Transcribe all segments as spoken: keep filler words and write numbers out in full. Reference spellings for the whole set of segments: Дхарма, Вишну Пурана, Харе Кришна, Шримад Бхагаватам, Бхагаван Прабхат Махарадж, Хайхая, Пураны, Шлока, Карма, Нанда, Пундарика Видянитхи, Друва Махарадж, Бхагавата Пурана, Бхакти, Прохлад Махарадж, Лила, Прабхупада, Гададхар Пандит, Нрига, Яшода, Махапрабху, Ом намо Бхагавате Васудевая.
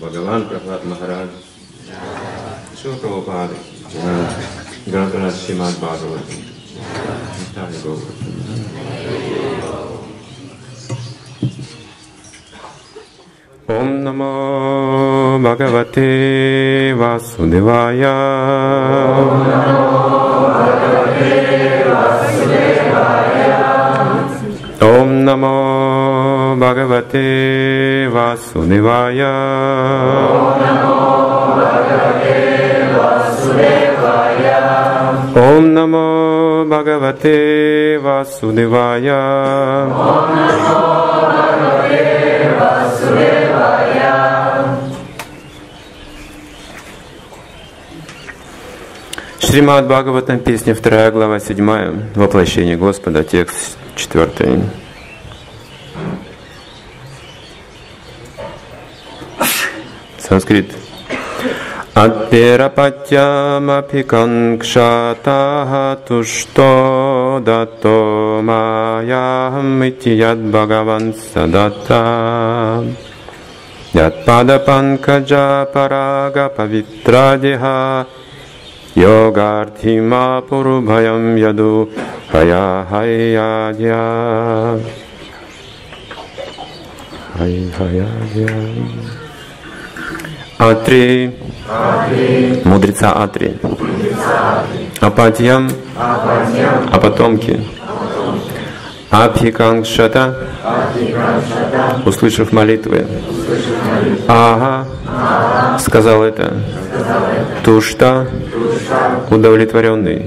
Бхагаван Прабхат Махарадж, Шила Прабхупада, Гададхара Шримад Бхагаватам, Тари Гопи. Ом намо Бхагавате Васудевая. Ом намо Бхагавате Васудевая. Ом намо Бхагавате Vasudevaya. Om namo Bhagavate Vasudevaya. Om namo Bhagavate Vasudevaya. Om namo Bhagavate Vasudevaya. Шримад Бхагаватам, песня вторая, глава седьмая, воплощение Господа, текст четвертый. Санскрит. Аттерапатьямапиканкшатаха тушто дато маям итият бхагаван садата. Ятпадапанкаджа парага павитрадиха йогартхима пурубхаям яду хаяхаядья. Хаяхаядья. Атри, мудреца Атри, Апатьям, а потомки, Абхикангшата, услышав молитвы, Ага, сказал это, Тушта, удовлетворенный,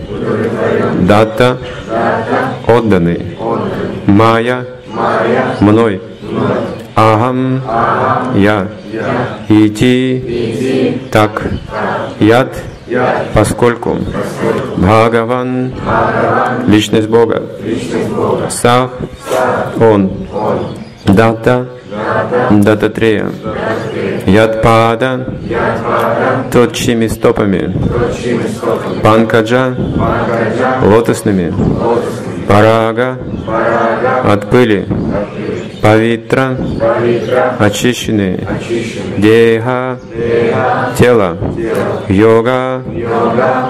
Датта, отданный, Майя, мной, Ахам, я, ити, так, яд, поскольку, Бхагаван, личность Бога, Сах, он, Дата, Даттатрея, Ядпада, тот, чьими стопами, Панкаджа, лотосными, Парага, от пыли, Павитра, очищенные, Деха, тело, Йога,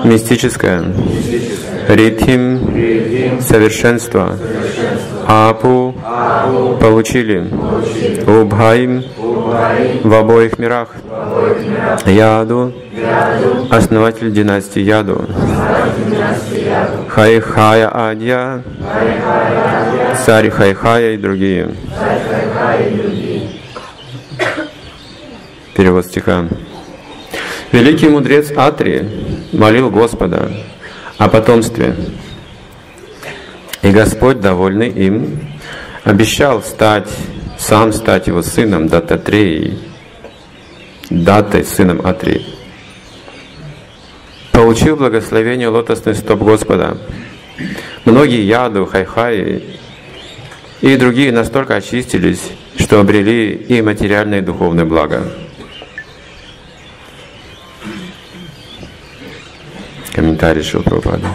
мистическое, Ритхим, совершенство, Апу, получили, Убхаим, в обоих мирах, Яду, основатель династии Яду, Хайхая Адья, царь Хайхая и другие. Перевод стиха. Великий мудрец Атри молил Господа о потомстве, и Господь, довольный им, обещал стать, сам стать его сыном Даттатреей, Датой, сыном Атри. Получил благословение лотосных стоп Господа. Многие яду, хайхаи и другие настолько очистились, что обрели и материальное, и духовное благо. Комментарий Шрила Прабхупады.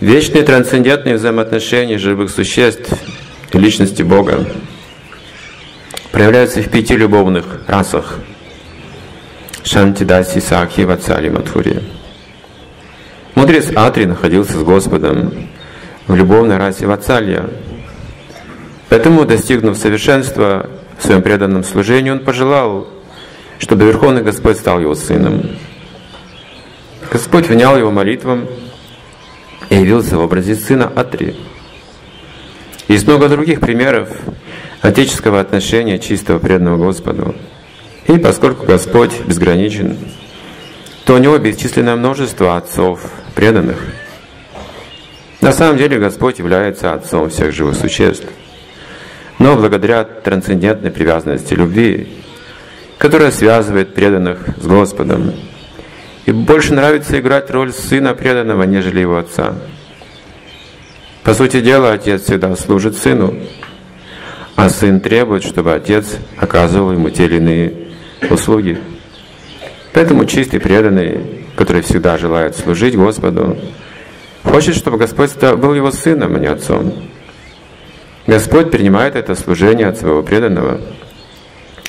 Вечные трансцендентные взаимоотношения живых существ и личности Бога проявляются в пяти любовных расах – Шантидаси, Сакхи, Вацальи, Матхури. Мудрец Атри находился с Господом в любовной расе Вацалья. Поэтому, достигнув совершенства в своем преданном служении, он пожелал, чтобы Верховный Господь стал его сыном. Господь внял его молитвам и явился в образе сына Атри. Есть много других примеров отеческого отношения чистого преданного Господу. И поскольку Господь безграничен, то у него бесчисленное множество отцов, преданных. На самом деле Господь является отцом всех живых существ. Но благодаря трансцендентной привязанности любви, которая связывает преданных с Господом, и больше нравится играть роль сына преданного, нежели его отца. По сути дела, отец всегда служит сыну, а сын требует, чтобы отец оказывал ему те или иные услуги. Поэтому чистый преданный, который всегда желает служить Господу, хочет, чтобы Господь был его сыном, а не отцом. Господь принимает это служение от своего преданного,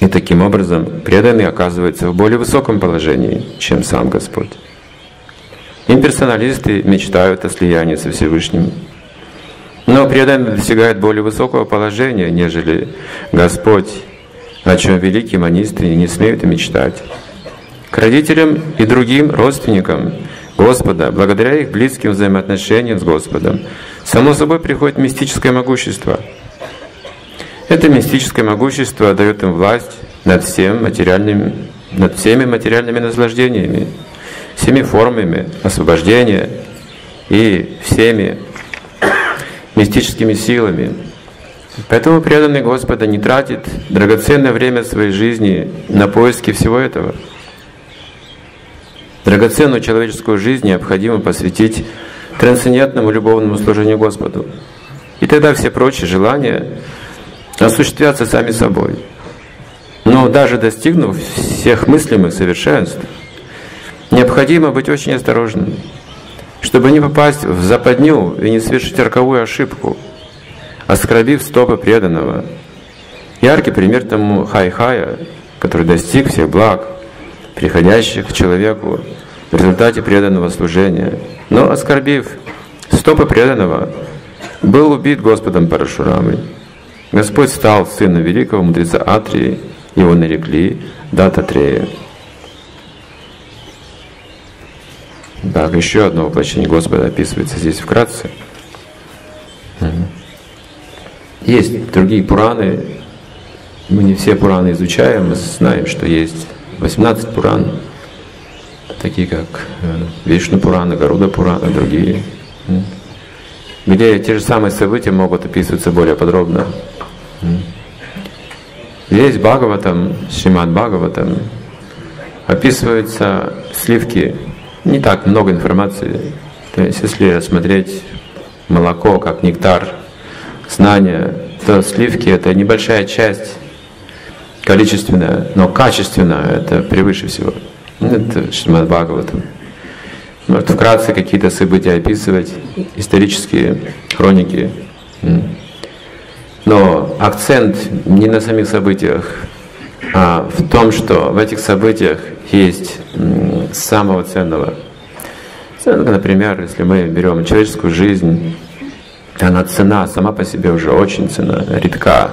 и таким образом преданный оказывается в более высоком положении, чем сам Господь. Имперсоналисты мечтают о слиянии со Всевышним, но преданный достигает более высокого положения, нежели Господь, о чем великие монисты не смеют и мечтать. К родителям и другим родственникам Господа, благодаря их близким взаимоотношениям с Господом, само собой приходит мистическое могущество. Это мистическое могущество дает им власть над, всем материальным, над всеми материальными наслаждениями, всеми формами освобождения и всеми мистическими силами. Поэтому преданный Господа не тратит драгоценное время своей жизни на поиски всего этого. Драгоценную человеческую жизнь необходимо посвятить трансцендентному любовному служению Господу. И тогда все прочие желания осуществятся сами собой. Но даже достигнув всех мыслимых совершенств, необходимо быть очень осторожным, чтобы не попасть в западню и не совершить роковую ошибку, оскорбив стопы преданного. Яркий пример тому Хайхая, который достиг всех благ, приходящих к человеку в результате преданного служения. Но, оскорбив стопы преданного, был убит Господом Парашурамой. Господь стал сыном великого мудреца Атри, его нарекли Даттатрея. Так, еще одно воплощение Господа описывается здесь вкратце. Есть другие Пураны, мы не все Пураны изучаем, мы знаем, что есть восемнадцать Пуран, такие как Вишну Пурана, Гаруда Пурана, другие, где те же самые события могут описываться более подробно. Здесь Бхагаватам, Шримад Бхагаватам, описываются сливки, не так много информации. То есть если рассмотреть молоко как нектар знания, то сливки — это небольшая часть, количественное, но качественное — это превыше всего. Это Шримад Бхагаватам. Может вкратце какие-то события описывать, исторические хроники. Но акцент не на самих событиях, а в том, что в этих событиях есть самого ценного. Например, если мы берем человеческую жизнь, она цена сама по себе уже очень цена, редка.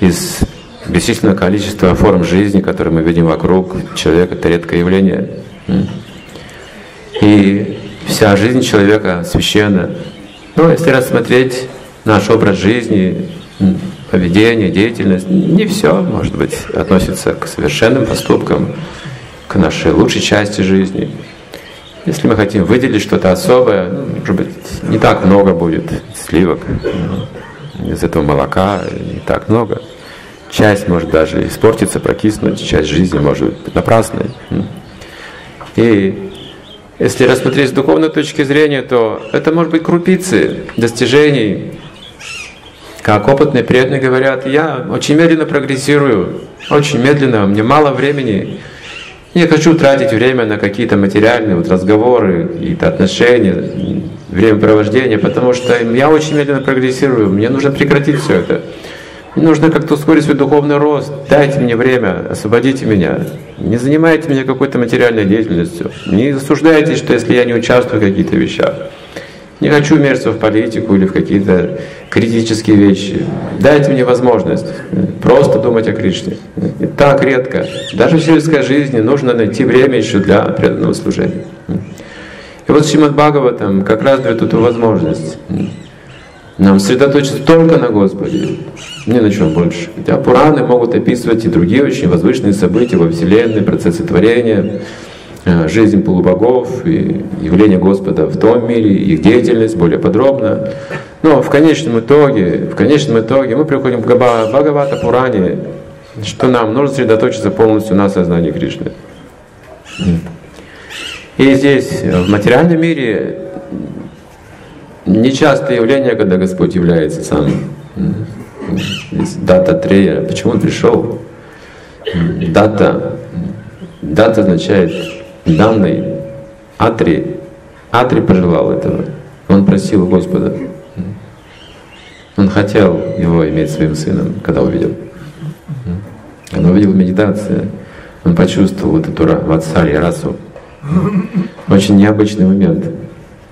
Из бесчисленное количество форм жизни, которые мы видим вокруг, человек — это редкое явление. И вся жизнь человека священна. Но если рассмотреть наш образ жизни, поведение, деятельность, не все, может быть, относится к совершенным поступкам, к нашей лучшей части жизни. Если мы хотим выделить что-то особое, может быть, не так много будет сливок, из этого молока не так много. Часть может даже испортиться, прокиснуть, часть жизни может быть напрасной. И если рассмотреть с духовной точки зрения, то это может быть крупицы достижений. Как опытные преданные говорят: я очень медленно прогрессирую, очень медленно, мне мало времени, не хочу тратить время на какие-то материальные вот разговоры, какие-то отношения, времяпровождения, потому что я очень медленно прогрессирую, мне нужно прекратить все это. Нужно как-то ускорить свой духовный рост. Дайте мне время, освободите меня. Не занимайте меня какой-то материальной деятельностью. Не осуждайте, что если я не участвую в каких-то вещах. Не хочу мериться в политику или в какие-то критические вещи. Дайте мне возможность просто думать о Кришне. И так редко. Даже в сельской жизни нужно найти время еще для преданного служения. И вот Шримад Бхагаватам как раз дает эту возможность. Нам сосредоточиться только на Господе, ни на чем больше. Хотя Пураны могут описывать и другие очень возвышенные события во Вселенной, процессы творения, жизнь полубогов, и явление Господа в том мире, их деятельность более подробно. Но в конечном итоге, в конечном итоге мы приходим к Бхагавата Пуране, что нам нужно сосредоточиться полностью на сознании Кришны. И здесь, в материальном мире, нечастое явление, когда Господь является сам. Даттатрея. Почему он пришел? Дата. Дата означает данный. Атри. Атри пожелал этого. Он просил Господа. Он хотел его иметь своим сыном, когда увидел. Он увидел медитацию, он почувствовал вот эту вацалью, расу. Очень необычный момент.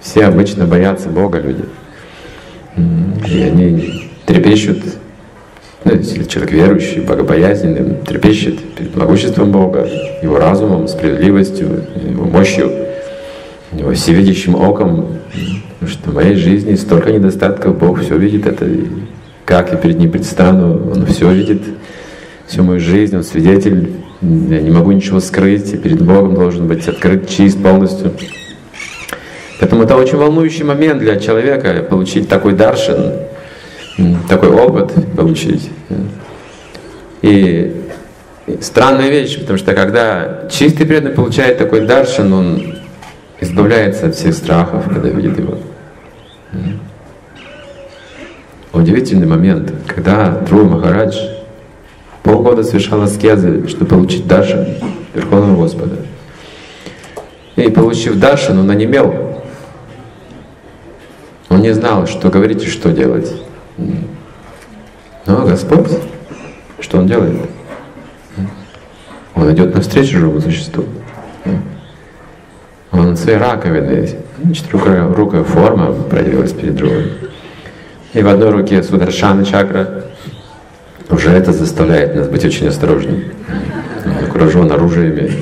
Все обычно боятся Бога люди. И они трепещут, если человек верующий, богобоязненный, трепещет перед могуществом Бога, его разумом, справедливостью, его мощью, его всевидящим оком. Потому что в моей жизни столько недостатков, Бог все видит это. И как я перед Ним предстану, Он все видит, всю мою жизнь, Он свидетель, я не могу ничего скрыть, и перед Богом должен быть открыт, чист полностью. Поэтому это очень волнующий момент для человека, получить такой даршан, такой опыт получить. И странная вещь, потому что когда чистый преданный получает такой даршан, он избавляется от всех страхов, когда видит его. Удивительный момент, когда Друва Махарадж полгода совершал аскезы, чтобы получить даршан Верховного Господа. И получив даршан, он онемел. Он не знал, что говорить и что делать. Но Господь, что Он делает? Он идет навстречу живому существу. Он своей раковиной, четырехрукая форма проявилась перед другой. И в одной руке сударшана чакра. Уже это заставляет нас быть очень осторожными. Он окружен оружиями,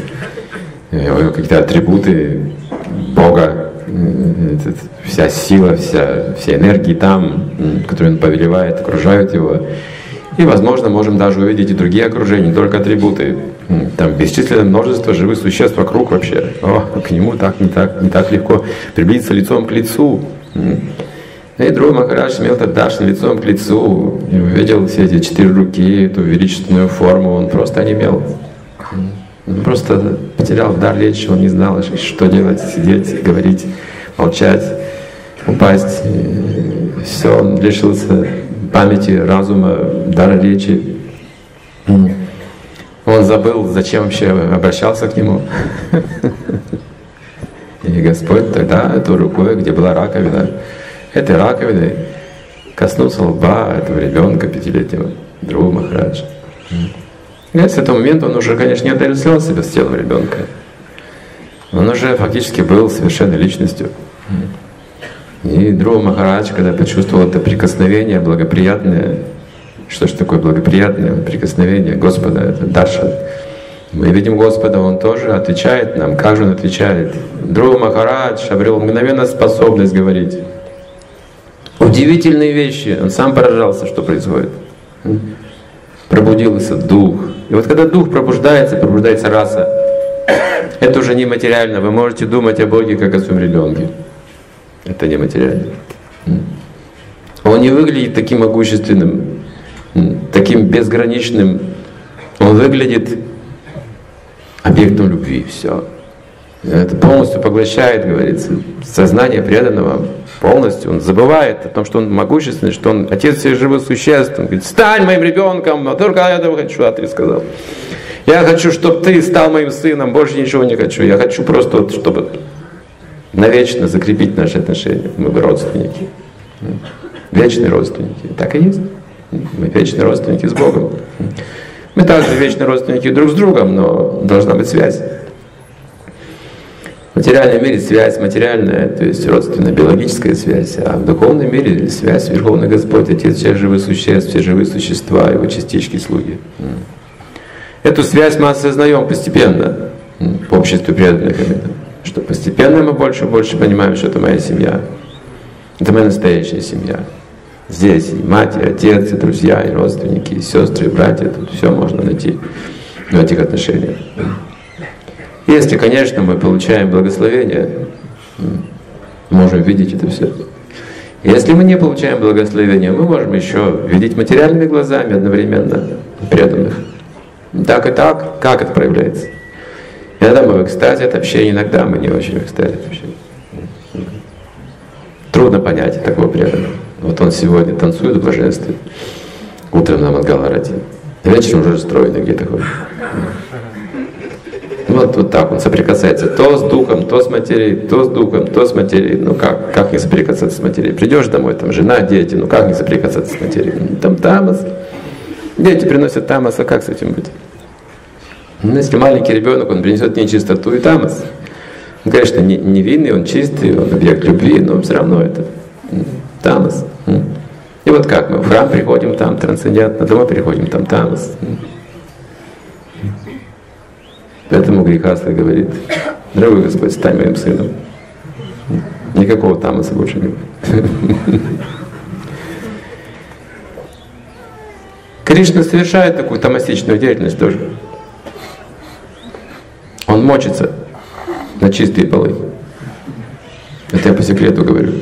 какие-то атрибуты Бога, вся сила, вся, вся энергия там, которую Он повелевает, окружают Его. И, возможно, можем даже увидеть и другие окружения, не только атрибуты. Там бесчисленное множество живых существ вокруг вообще. О, к Нему так не, так не так легко приблизиться лицом к лицу. И Друва Махарадж имел даршан лицом к лицу, и увидел все эти четыре руки, эту величественную форму, он просто онемел. Он просто потерял дар речи, он не знал, что делать, сидеть, говорить, молчать, упасть. Все, он лишился памяти, разума, дара речи. Он забыл, зачем вообще обращался к Нему. И Господь тогда эту рукой, где была раковина, этой раковиной коснулся лба этого ребенка пятилетнего, Друва Махараджа. И с этого момента он уже, конечно, не отождествлял себя с телом ребенка. Он уже фактически был совершенной личностью. И Друва Махарадж, когда почувствовал это прикосновение благоприятное, что же такое благоприятное прикосновение Господа, это даршан. Мы видим Господа, Он тоже отвечает нам. Как же Он отвечает? Друва Махарадж обрел мгновенно способность говорить. Удивительные вещи. Он сам поражался, что происходит. Пробудился дух. И вот когда дух пробуждается, пробуждается раса. Это уже не материально. Вы можете думать о Боге, как о своем ребенке. Это не материально. Он не выглядит таким могущественным, таким безграничным. Он выглядит объектом любви. Все. Это полностью поглощает, говорится, сознание преданного. Полностью. Он забывает о том, что он могущественный, что он отец всех живых существ. Он говорит, стань моим ребенком, а только я этого хочу, Атри сказал. Я хочу, чтобы ты стал моим сыном, больше ничего не хочу. Я хочу просто, вот, чтобы навечно закрепить наши отношения. Мы родственники. Вечные родственники. Так и есть. Мы вечные родственники с Богом. Мы также вечные родственники друг с другом, но должна быть связь. В материальном мире связь материальная, то есть родственная, биологическая связь, а в духовном мире связь Верховный Господь, Отец всех живых существ, все живые существа, Его частички, слуги. Эту связь мы осознаем постепенно в обществе преданных, что постепенно мы больше и больше понимаем, что это моя семья, это моя настоящая семья. Здесь и мать, и отец, и друзья, и родственники, и сестры, и братья, тут все можно найти в этих отношениях. Если, конечно, мы получаем благословение, можем видеть это все. Если мы не получаем благословение, мы можем еще видеть материальными глазами одновременно преданных. Так и так, как это проявляется. Иногда мы в экстазе от общения, иногда мы не очень в экстазе от общения. Трудно понять такого преданного. Вот он сегодня танцует в блаженстве, утром на Мангаларате, вечером уже стройный где-то ходит. вот, вот так он соприкасается то с духом, то с материей, то с духом, то с материей. Ну как, как не соприкасаться с материей? Придешь домой, там жена, дети, ну как не соприкасаться с материей? Там тамас. Дети приносят тамас, а как с этим быть? Ну, если маленький ребенок, он принесет нечистоту и тамас. Он, конечно, не, невинный, он чистый, он объект любви, но все равно это тамас. И вот как мы в храм приходим, там трансцендентно, домой переходим, там тамас. Поэтому Грехаста говорит: «Дорогой Господь, стань моим сыном». Никакого тамаса больше не будет. Кришна совершает такую тамасичную деятельность тоже. Он мочится на чистые полы. Это я по секрету говорю.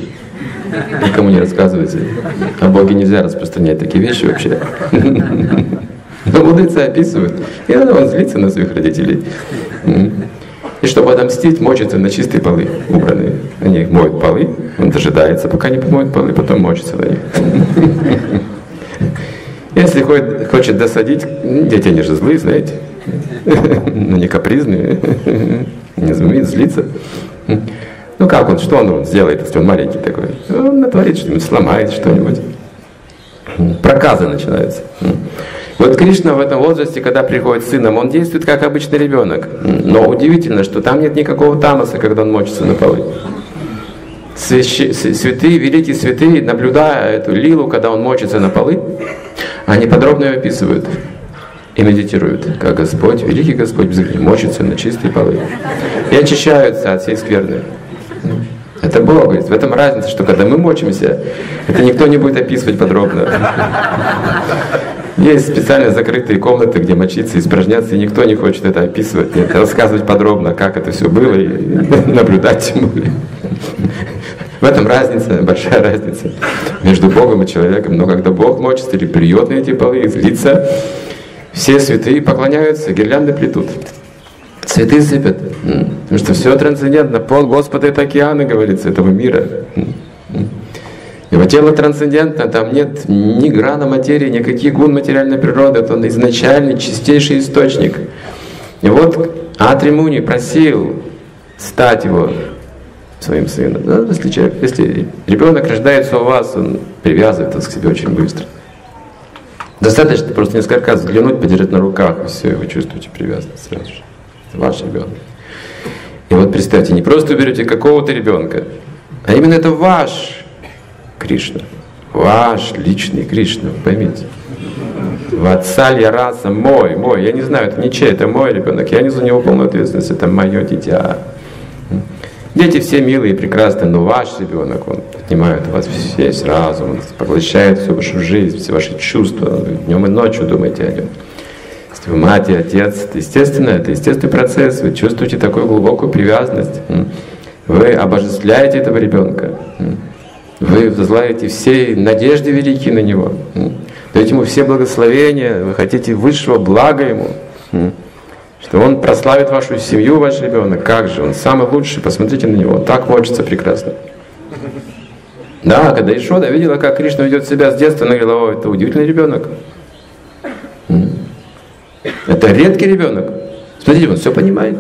Никому не рассказывайте. О Боге нельзя распространять такие вещи вообще. Но мудрецы описывают. И он злится на своих родителей. И чтобы отомстить, мочится на чистые полы, убранные. Они моют полы, он дожидается, пока не помоют полы, потом мочится на них. Если хочет досадить, дети, они же злые, знаете, но не капризные, не зумеет злиться. Ну как он, что он сделает, если он маленький такой? Он натворит что-нибудь, сломает что-нибудь. Проказы начинаются. Вот Кришна в этом возрасте, когда приходит с сыном, он действует как обычный ребенок. Но удивительно, что там нет никакого тамаса, когда он мочится на полы. Свящи, святые, великие святые, наблюдая эту лилу, когда он мочится на полы, они подробно ее описывают и медитируют, как Господь, великий Господь, мочится на чистые полы и очищаются от всей скверны. Это Бог, в этом разница, что когда мы мочимся, это никто не будет описывать подробно. Есть специально закрытые комнаты, где мочиться, испражняться, и никто не хочет это описывать, нет, рассказывать подробно, как это все было, и наблюдать тем более. В этом разница, большая разница между Богом и человеком. Но когда Бог мочится или плюет на эти полы, злится, все святые поклоняются, гирлянды плетут, цветы сыпят. Потому что все трансцендентно. Пол Господа — это океаны, говорится, этого мира. Его тело трансцендентно, там нет ни грана материи, никаких гун материальной природы. Это он изначальный, чистейший источник. И вот Атри Муни просил стать его своим сыном. Да, если, человек, если ребенок рождается у вас, он привязывает вас к себе очень быстро. Достаточно просто несколько раз взглянуть, подержать на руках, и все, и вы чувствуете привязанность сразу же. Это ваш ребенок. И вот представьте, не просто берете какого-то ребенка, а именно это ваш Кришна, ваш личный Кришна, поймите. Вацалья, раса, мой, мой, я не знаю, это не чей, это мой ребенок, я несу за него полную ответственность, это мое дитя. Дети все милые и прекрасные, но ваш ребенок, он отнимает у вас весь разум, он поглощает всю вашу жизнь, все ваши чувства, днем и ночью думаете о нем. Если вы мать и отец, это естественно, это естественный процесс, вы чувствуете такую глубокую привязанность, вы обожествляете этого ребенка, вы возлагаете все надежды великие на него, даете ему все благословения, вы хотите высшего блага ему, что он прославит вашу семью, ваш ребенок. Как же, он самый лучший, посмотрите на него, он так мочится прекрасно. Да, когда Яшода видела, как Кришна ведет себя с детства, она говорила: «О, это удивительный ребенок. Это редкий ребенок. Смотрите, он все понимает».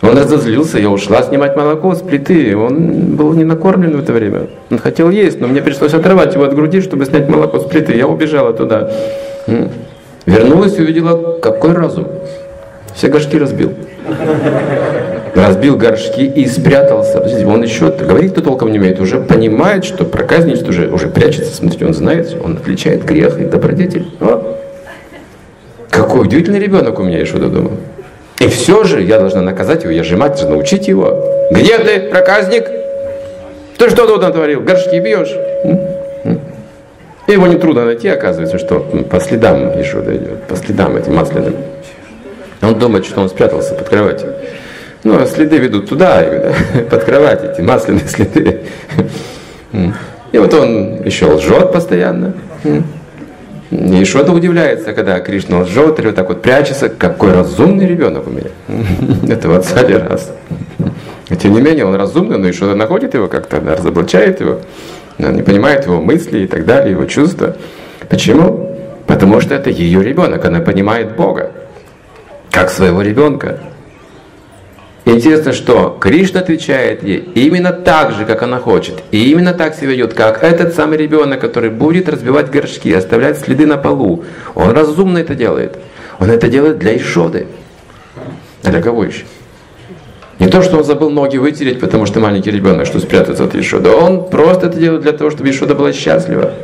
Он разозлился, я ушла снимать молоко с плиты, он был не накормлен в это время. Он хотел есть, но мне пришлось оторвать его от груди, чтобы снять молоко с плиты. Я убежала туда. Вернулась и увидела, какой разум. Все горшки разбил. Разбил горшки и спрятался. Посмотрите, он еще говорить-то толком не умеет, уже понимает, что проказничает, уже, уже прячется. Смотрите, он знает, он отличает грех и добродетель. О! Какой удивительный ребенок у меня, Яшода дома. И все же я должна наказать его, я же мать, должна учить его. Где ты, проказник? Ты что тут натворил? Горшки бьешь? И его нетрудно найти, оказывается, что по следам Яшода идет, по следам этим масляным. Он думает, что он спрятался под кроватью. Ну, а следы ведут туда, под кровать, эти масляные следы. И вот он еще лжет постоянно. И Яшода удивляется, когда Кришна лжет, или вот так вот прячется, какой разумный ребенок у меня. Это Вацалья раса. Тем не менее, он разумный, но Яшода находит его как-то, разоблачает его. Она не понимает его мысли и так далее, его чувства. Почему? Потому что это ее ребенок, она понимает Бога. как своего ребенка. Интересно, что Кришна отвечает ей именно так же, как она хочет, и именно так себя ведет, как этот самый ребенок, который будет разбивать горшки, оставлять следы на полу. Он разумно это делает. Он это делает для Яшоды. А для кого еще? Не то, что он забыл ноги вытереть, потому что маленький ребенок, что спрятаться от Яшоды. Он просто это делает для того, чтобы Яшода была счастлива.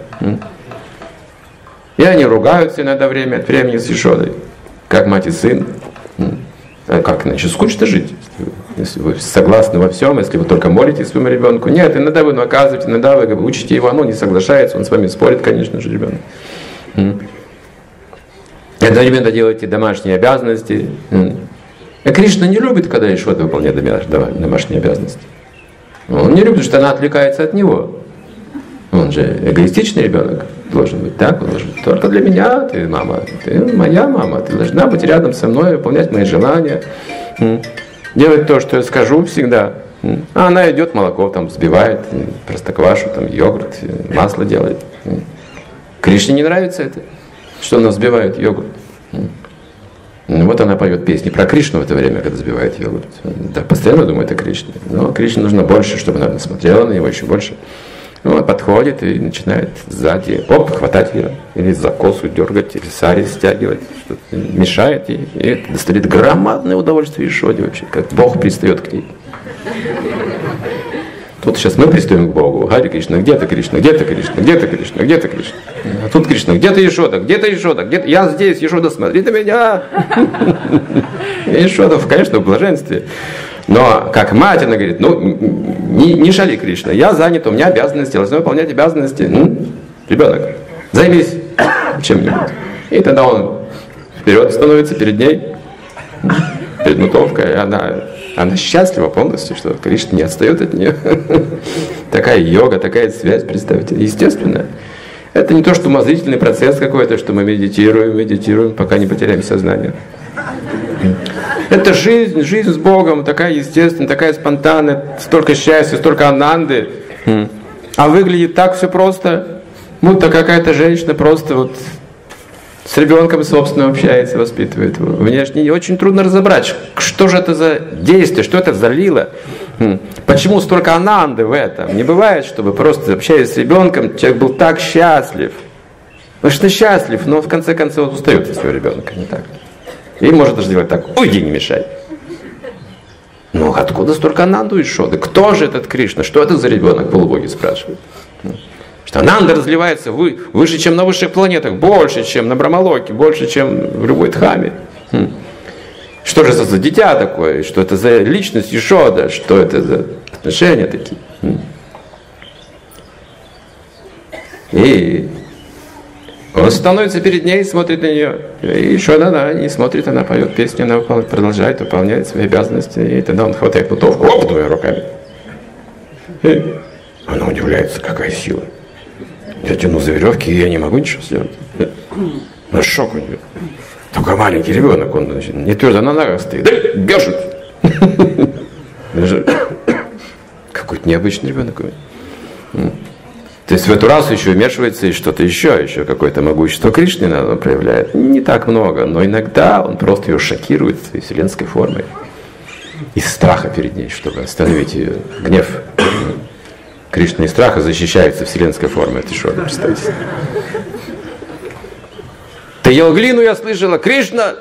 И они ругаются иногда время от времени с Яшодой, как мать и сын. А как иначе? Скучно жить, если вы согласны во всем, если вы только молитесь своему ребенку. Нет, иногда вы наказываете, иногда вы учите его, оно не соглашается, он с вами спорит, конечно же, ребенок. Одновременно делаете домашние обязанности. И Кришна не любит, когда Яшода выполняет домашние обязанности. Он не любит, потому что она отвлекается от него. Он же эгоистичный ребенок должен быть, так он должен быть. Только для меня ты, мама, ты моя мама, ты должна быть рядом со мной, выполнять мои желания, делать то, что я скажу всегда. А она идет, молоко там взбивает, простоквашу, там йогурт, масло делает. Кришне не нравится это, что она взбивает йогурт. Вот она поет песни про Кришну в это время, когда взбивает йогурт. Да, постоянно думаю, это Кришне. Но Кришне нужно больше, чтобы она смотрела на него еще больше. Ну, он подходит и начинает сзади, оп, хватать ее, или за косу дергать, или сари стягивать, что-то мешает ей. И это доставляет громадное удовольствие Яшоде вообще, как Бог пристает к ней. Тут сейчас мы пристаем к Богу. Харе Кришна, где ты, Кришна, где ты, Кришна, где ты, Кришна, где ты, Кришна. А тут Кришна, где ты, Яшода, где ты, Яшода, где ты, я здесь, Яшода, смотри на меня. Яшода, конечно, в блаженстве. Но как мать, она говорит, ну, не, не шали, Кришна, я занят, у меня обязанности, я должна выполнять обязанности. Ну, ребенок, займись чем-нибудь. И тогда он вперед становится перед ней, перед мутовкой, она, она счастлива полностью, что Кришна не отстает от нее. Такая йога, такая связь, представьте, естественная. Это не то, что умозрительный процесс какой-то, что мы медитируем, медитируем, пока не потеряем сознание. Это жизнь, жизнь с Богом, такая естественная, такая спонтанная, столько счастья, столько ананды. А выглядит так все просто, будто какая-то женщина просто вот с ребенком, собственно, общается, воспитывает его. Внешне очень трудно разобрать, что же это за действие, что это за лила. Почему столько ананды в этом? Не бывает, чтобы просто общаясь с ребенком, человек был так счастлив. Конечно, счастлив, но в конце концов устает от своего ребенка, не так? И может даже делать так, уйди, не мешай. Ну, откуда столько Ананду и Яшоды? Кто же этот Кришна? Что это за ребенок? Полубоги спрашивают. Что Ананда разливается вы, выше, чем на высших планетах, больше, чем на Брамалоке, больше, чем в любой Дхаме. Что же это за дитя такое? Что это за личность Яшода? Что это за отношения такие? И... Он становится перед ней, смотрит на нее. И еще она не смотрит, она поет песни, она продолжает выполнять свои обязанности. И тогда он хватает бутовку, оп, двумя руками. И она удивляется, какая сила. Я тяну за веревки, и я не могу ничего сделать. На шок у нее. Только маленький ребенок, он значит, не твердо на ногах стоит. Да, бежит. Какой-то необычный ребенок у меня. То есть в эту расу еще вмешивается и что-то еще, еще какое-то могущество Кришны он проявляет. Не так много, но иногда он просто ее шокирует своей вселенской формой. Из страха перед ней, чтобы остановить ее гнев. Кришна из страха защищается вселенской формой от Яшоды, представьте. Ты ел глину, я слышала, Кришна!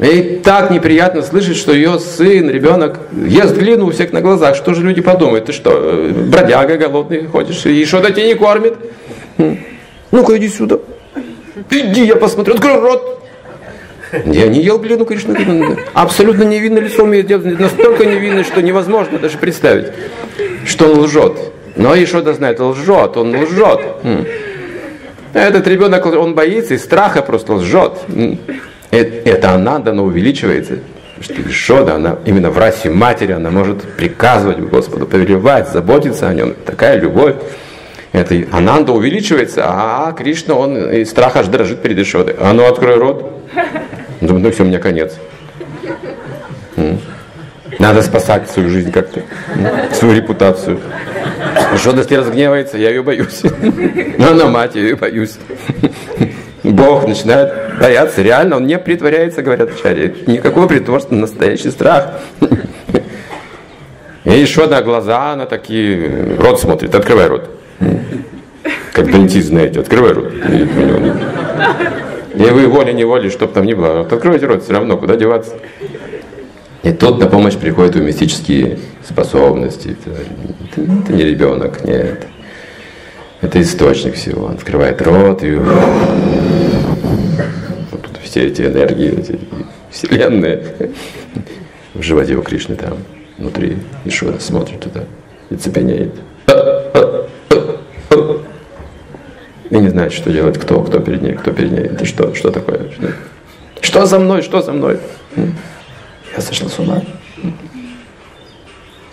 Ей так неприятно слышать, что ее сын, ребенок ест глину у всех на глазах. Что же люди подумают? Ты что, бродяга голодный ходишь, и Яшода тебя не кормит? Ну-ка, иди сюда. Иди, я посмотрю. Открой рот. Я не ел глину, Кришна. Абсолютно невинное лицо умеет делать. Настолько невинное, что невозможно даже представить, что он лжет. Но Яшода знает, лжет, он лжет. Этот ребенок, он боится, и страха просто лжет. Это Ананда, она увеличивается, что Яшода, она именно в расе матери, она может приказывать Господу, повелевать, заботиться о нем. Такая любовь. Это Ананда увеличивается, а Кришна, он из страха аж дрожит перед Яшодой. А ну, открой рот. Думаю, ну все, у меня конец. Надо спасать свою жизнь как-то, свою репутацию. Яшода, если разгневается, я ее боюсь. Но она мать, я ее боюсь. Бог начинает бояться, реально, он не притворяется, говорят ачарьи. Никакого притворства, настоящий страх. И еще одна глаза, она такие, рот смотрит, открывай рот. Как дантист, знаете, открывай рот. И вы волей-неволей, чтоб там ни было, вот открывайте рот, все равно, куда деваться. И тут на помощь приходят его мистические способности. Это, это, это не ребенок, нет. Это источник всего. Он открывает рот, и вот тут все эти энергии, эти вселенные в животе у Кришны там, внутри. И Шива смотрит туда и цепенеет. И не знает, что делать, кто, кто перед ней, кто перед ней. Это что, что такое? Что, что за мной, что за мной? Я сошла с ума.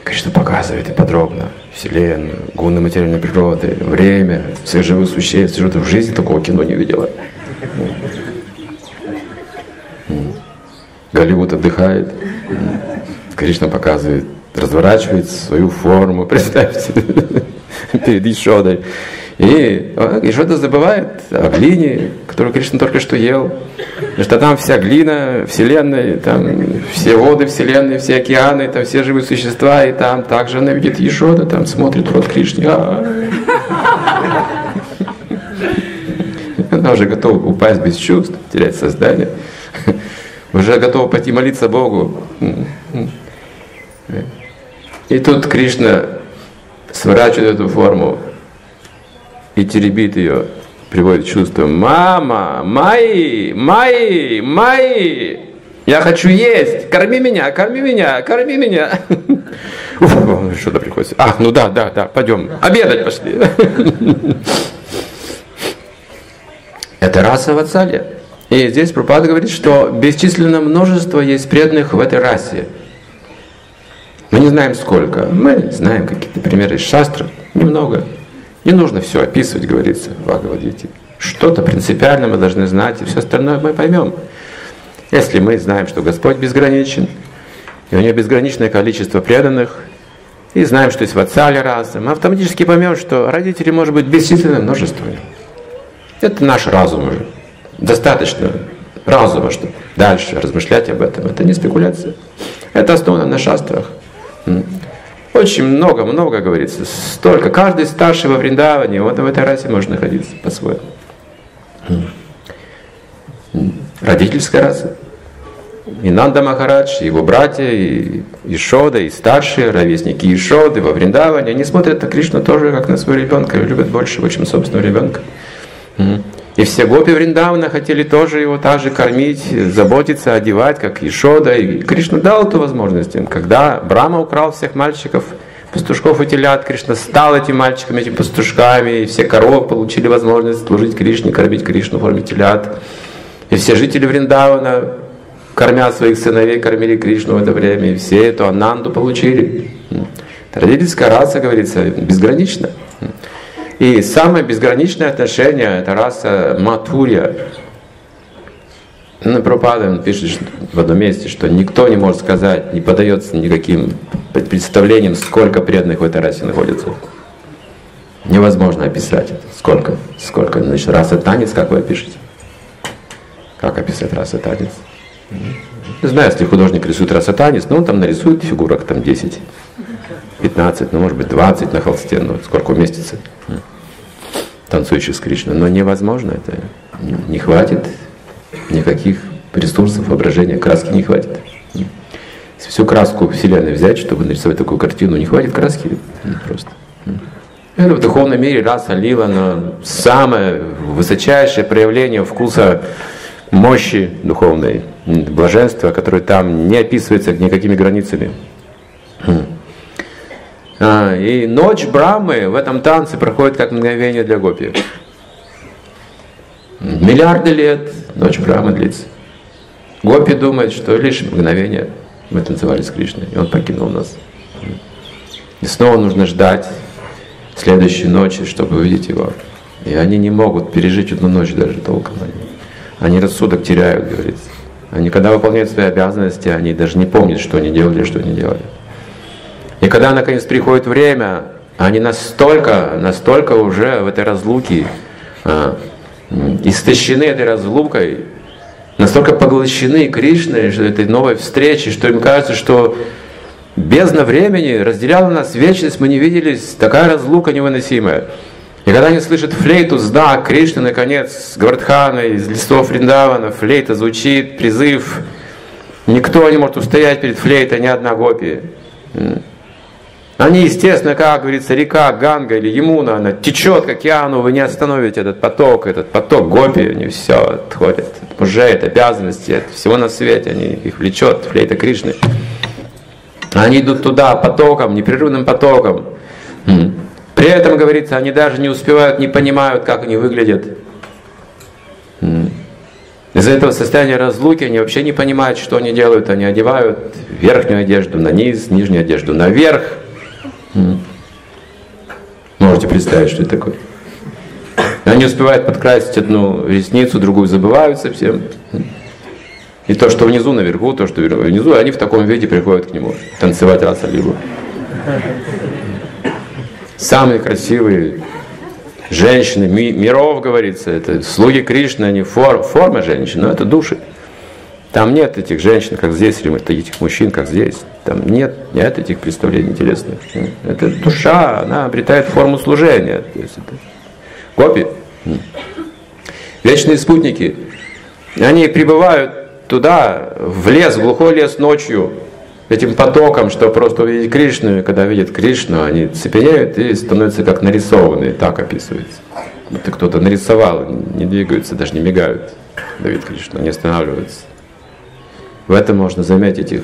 Кришна показывает и подробно Вселенную, гуны материальной природы, время, всех живых существ. Что-то в жизни такого кино не видела. Голливуд отдыхает. Кришна показывает, разворачивает свою форму, представьте, перед Яшодой. И Яшода забывает о глине, которую Кришна только что ел. Потому что там вся глина Вселенной, там все воды Вселенной, все океаны, там все живые существа. И там также она видит Яшода, там смотрит рот Кришне. Она уже готова упасть без чувств, терять сознание. Уже готова пойти молиться Богу. И тут Кришна сворачивает эту форму и теребит ее, приводит чувство. Мама, Майи, Майи, Майи, я хочу есть, корми меня, корми меня, корми меня. Что-то приходится. Ах, ну да, да, да, пойдем, обедать пошли. Это раса Вацалья. И здесь Прабхупада говорит, что бесчисленное множество есть преданных в этой расе. Мы не знаем сколько, мы знаем какие-то примеры из шастры, немного. Не нужно все описывать, говорится в Бхагавадгите. Что-то принципиально мы должны знать, и все остальное мы поймем. Если мы знаем, что Господь безграничен, и у Него безграничное количество преданных, и знаем, что есть Вацалья раса, мы автоматически поймем, что родителей может быть бесчисленное множество. Это наш разум уже. Достаточно разума, чтобы дальше размышлять об этом. Это не спекуляция. Это основано на шастрах. Очень много-много говорится, столько. Каждый старший во Вриндаване, вот в этой расе может находиться по-своему. Родительская раса. И Нанда Махарадж, и его братья, и Яшода, и старшие, ровесники Яшоды во Вриндаване, они смотрят на Кришну тоже, как на своего ребенка, и любят больше его, чем собственного ребенка. И все гопи Вриндавана хотели тоже его так же кормить, заботиться, одевать, как Яшода. И Кришна дал эту возможность им. Когда Брама украл всех мальчиков, пастушков и телят, Кришна стал этими мальчиками, этими пастушками. И все коровы получили возможность служить Кришне, кормить Кришну в форме телят. И все жители Вриндавана, кормя своих сыновей, кормили Кришну в это время. И все эту Ананду получили. Родительская раса, говорится, безгранична. И самое безграничное отношение — это раса Матурья. Прабхупада пишет в одном месте, что никто не может сказать, не поддается никаким представлениям, сколько преданных в этой расе находится. Невозможно описать это. Сколько? Сколько? Значит, раса танец, как вы опишете? Как описать раса танец? Не знаю, если художник рисует раса танец, но он там нарисует фигурок там десять. пятнадцать, ну может быть двадцать на холсте, ну сколько уместится танцующих с Кришной. Но невозможно это. Не хватит никаких ресурсов, воображения, краски не хватит. Если всю краску Вселенной взять, чтобы нарисовать такую картину, не хватит краски просто. Это в духовном мире раса Лила, но самое высочайшее проявление вкуса мощи духовной, блаженства, которое там не описывается никакими границами. А, и ночь Брамы в этом танце проходит как мгновение для гопи. Миллиарды лет ночь Брамы длится. Гопи думает, что лишь мгновение мы танцевали с Кришной, и он покинул нас. И снова нужно ждать следующей ночи, чтобы увидеть его. И они не могут пережить одну ночь даже толком. Они, они рассудок теряют, говорится. Они, когда выполняют свои обязанности, они даже не помнят, что они делали, что не делали. И когда наконец приходит время, они настолько, настолько уже в этой разлуке, а, истощены этой разлукой, настолько поглощены Кришной, что этой новой встречей, что им кажется, что бездна времени разделяла нас, вечность, мы не виделись, такая разлука невыносимая. И когда они слышат флейту, знак Кришны, наконец, с Гвардхана, из листов Вриндавана, флейта звучит, призыв. Никто не может устоять перед флейтой, ни одна гопи. Они, естественно, как говорится, река Ганга или Ямуна, она течет к океану, вы не остановите этот поток, этот поток гопи, они все отходят. От мужей, от обязанностей, от всего на свете, они, их влечет флейта Кришны. Они идут туда потоком, непрерывным потоком. При этом, говорится, они даже не успевают, не понимают, как они выглядят. Из-за этого состояния разлуки они вообще не понимают, что они делают. Они одевают верхнюю одежду на низ, нижнюю одежду наверх. Можете представить, что это такое. Они успевают подкрасить одну ресницу, другую забывают совсем. И то, что внизу, наверху, то, что внизу, они в таком виде приходят к нему танцевать раса лилу. Самые красивые женщины ми, миров, говорится, это слуги Кришны, они фор, форма женщин, но это души. Там нет этих женщин, как здесь, или этих мужчин, как здесь. Там нет, нет этих представлений интересных. Это душа, она обретает форму служения. То есть это гопи. Вечные спутники, они прибывают туда, в лес, в глухой лес ночью, этим потоком, что просто увидеть Кришну, и когда видят Кришну, они цепенеют и становятся как нарисованные, так описывается. Будто кто-то нарисовал, не двигаются, даже не мигают, Давид Кришну, не останавливаются. В этом можно заметить их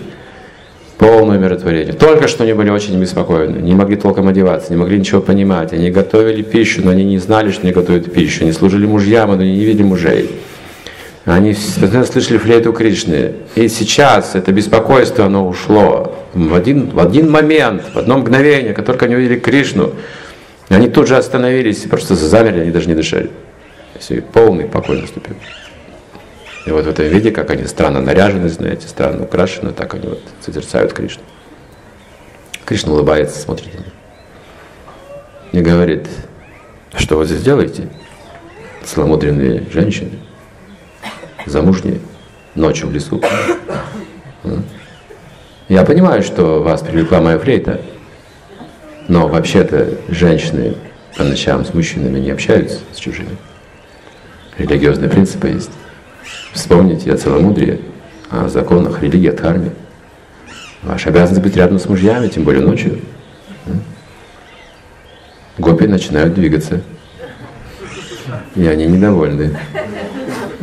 полное умиротворение. Только что они были очень беспокоены, не могли толком одеваться, не могли ничего понимать, они готовили пищу, но они не знали, что они готовят пищу, они служили мужьям, но они не видели мужей. Они слышали флейту Кришны. И сейчас это беспокойство, оно ушло. В один, в один момент, в одно мгновение, как только они увидели Кришну, они тут же остановились и просто замерли, они даже не дышали. Все, полный покой наступил. И вот в этом виде, как они странно наряжены, знаете, странно украшены, так они вот созерцают Кришну. Кришна улыбается, смотрит на них. И говорит, что вы здесь делаете, целомудренные женщины? Замужние, ночью в лесу. Я понимаю, что вас привлекла моя флейта, но вообще-то женщины по ночам с мужчинами не общаются, с чужими. Религиозные принципы есть. Вспомните о целомудрии, о законах религии, о дхарме. Ваша обязанность быть рядом с мужьями, тем более ночью. Гопи начинают двигаться, и они недовольны.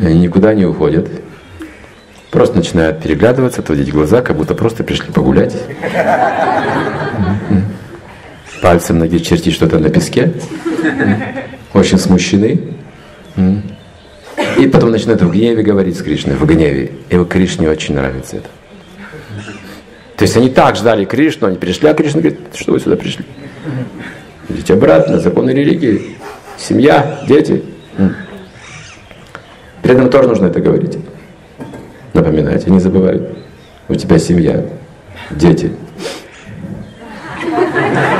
Они никуда не уходят. Просто начинают переглядываться, отводить глаза, как будто просто пришли погулять. Пальцем ноги чертить что-то на песке. Очень смущены. И потом начинают в гневе говорить с Кришной, в гневе. И Кришне очень нравится это. То есть они так ждали Кришну, они пришли, а Кришна говорит, что вы сюда пришли? Идите обратно, законы религии, семья, дети. При этом тоже нужно это говорить, напоминать, и не забывай, у тебя семья, дети.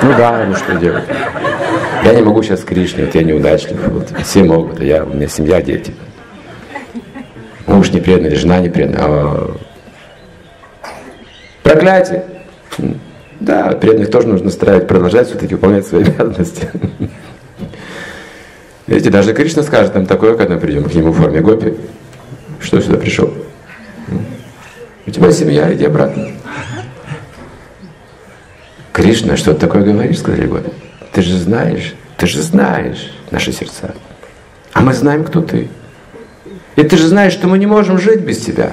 Ну да, ну что делать? Я не могу сейчас Кришне, вот я неудачлив, вот, все могут, а я, у меня семья, дети. Муж не преданный, жена не преданная. А... Проклятие! Да, преданных тоже нужно стараться продолжать все-таки выполнять свои обязанности. Видите, даже Кришна скажет нам такое, когда мы придем к нему в форме гопи. Что сюда пришел? У тебя семья, иди обратно. Кришна, что ты такое говоришь, сказали гопи. Ты же знаешь, ты же знаешь наши сердца. А мы знаем, кто ты. И ты же знаешь, что мы не можем жить без тебя.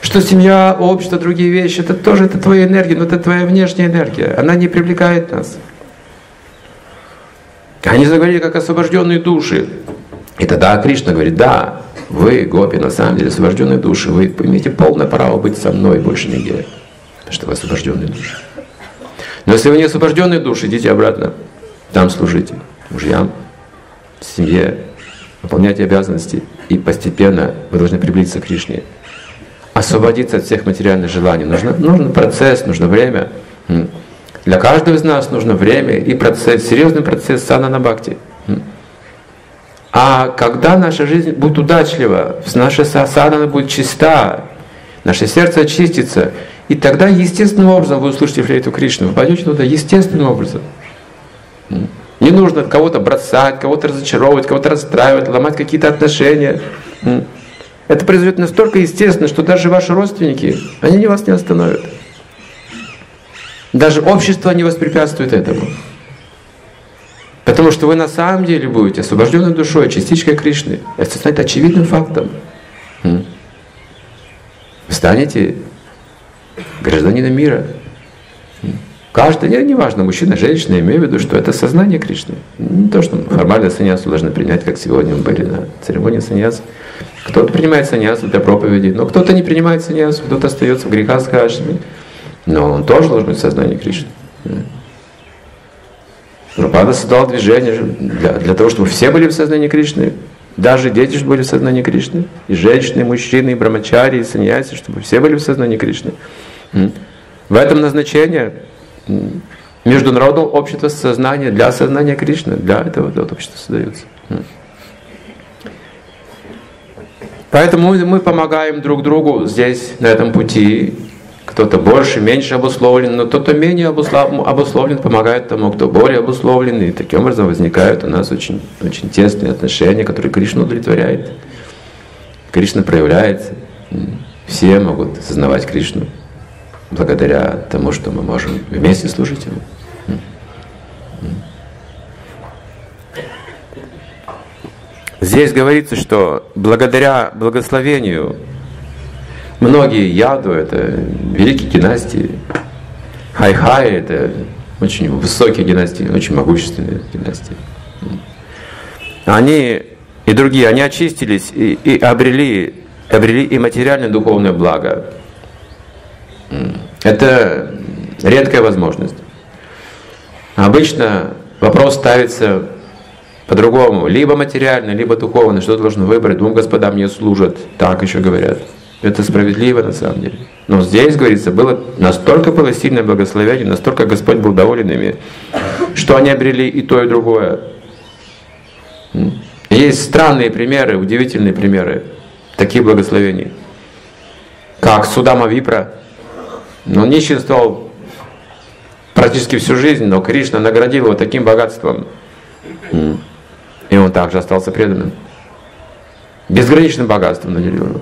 Что семья, общество, другие вещи, это тоже это твоя энергия, но это твоя внешняя энергия. Она не привлекает нас. Они заговорили, как освобожденные души. И тогда Кришна говорит, да, вы, гопи, на самом деле освобожденные души, вы имеете полное право быть со мной больше недели, потому что вы освобожденные души. Но если вы не освобожденные души, идите обратно, там служите мужьям, семье, выполняйте обязанности, и постепенно вы должны приблизиться к Кришне. Освободиться от всех материальных желаний. Нужно, нужен процесс, нужно время. Для каждого из нас нужно время и процесс, серьезный процесс санана-бхакти. А когда наша жизнь будет удачлива, наша сасана будет чиста, наше сердце очистится, и тогда естественным образом вы услышите флейту Кришны, вы пойдете туда естественным образом. Не нужно кого-то бросать, кого-то разочаровывать, кого-то расстраивать, ломать какие-то отношения. Это произойдет настолько естественно, что даже ваши родственники, они вас не остановят. Даже общество не воспрепятствует этому. Потому что вы на самом деле будете освобожденной душой, частичкой Кришны. Это станет очевидным фактом. Вы станете гражданином мира. Каждый, неважно, мужчина, женщина, я имею в виду, что это сознание Кришны. Не то, что формально саньясу должны принять, как сегодня мы были на церемонии саньяса. Кто-то принимает саньясу для проповеди, но кто-то не принимает саньясу, кто-то остается в греховской ашраме. Но он тоже должен быть в сознании Кришны. Друпада создал движение для, для того, чтобы все были в сознании Кришны. Даже дети были в сознании Кришны. И женщины, и мужчины, и брамачари, и саньяси, чтобы все были в сознании Кришны. В этом назначение международного общества сознания для сознания Кришны. Для этого, для этого общества создается. Поэтому мы помогаем друг другу здесь, на этом пути. Кто-то больше, меньше обусловлен, но кто-то менее обусловлен, помогает тому, кто более обусловлен. И таким образом возникают у нас очень, очень тесные отношения, которые Кришна удовлетворяет. Кришна проявляется. Все могут осознавать Кришну благодаря тому, что мы можем вместе служить Ему. Здесь говорится, что благодаря благословению многие яду — это великие династии, хайхая — это очень высокие династии, очень могущественные династии. Они и другие, они очистились и, и обрели, обрели и материальное, и духовное благо. Это редкая возможность. Обычно вопрос ставится по-другому. Либо материально, либо духовно. Что должен выбрать? Двум господам не служат. Так еще говорят. Это справедливо на самом деле. Но здесь, говорится, было настолько было сильное благословение, настолько Господь был доволен ими, что они обрели и то, и другое. Есть странные примеры, удивительные примеры таких благословений. Как Судама Випра. Он нищенствовал практически всю жизнь, но Кришна наградил его таким богатством. И он также остался преданным. Безграничным богатством наделил его.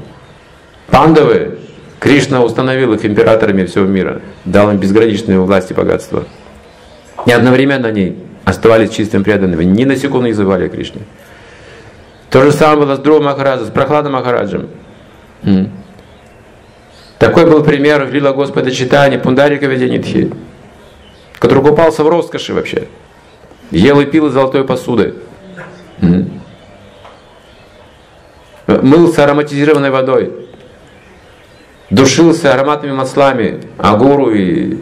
Пандавы, Кришна установил их императорами всего мира, дал им безграничную власть и богатство. И одновременно они оставались чистым преданными, ни на секунду не забывали о Кришне. То же самое было с Друва Махараджем, с Прохладом Махараджем. Такой был пример в Лила Господа Читани, Пундарика Веденитхи, который купался в роскоши вообще, ел и пил из золотой посуды, мылся ароматизированной водой, душился ароматными маслами агуру и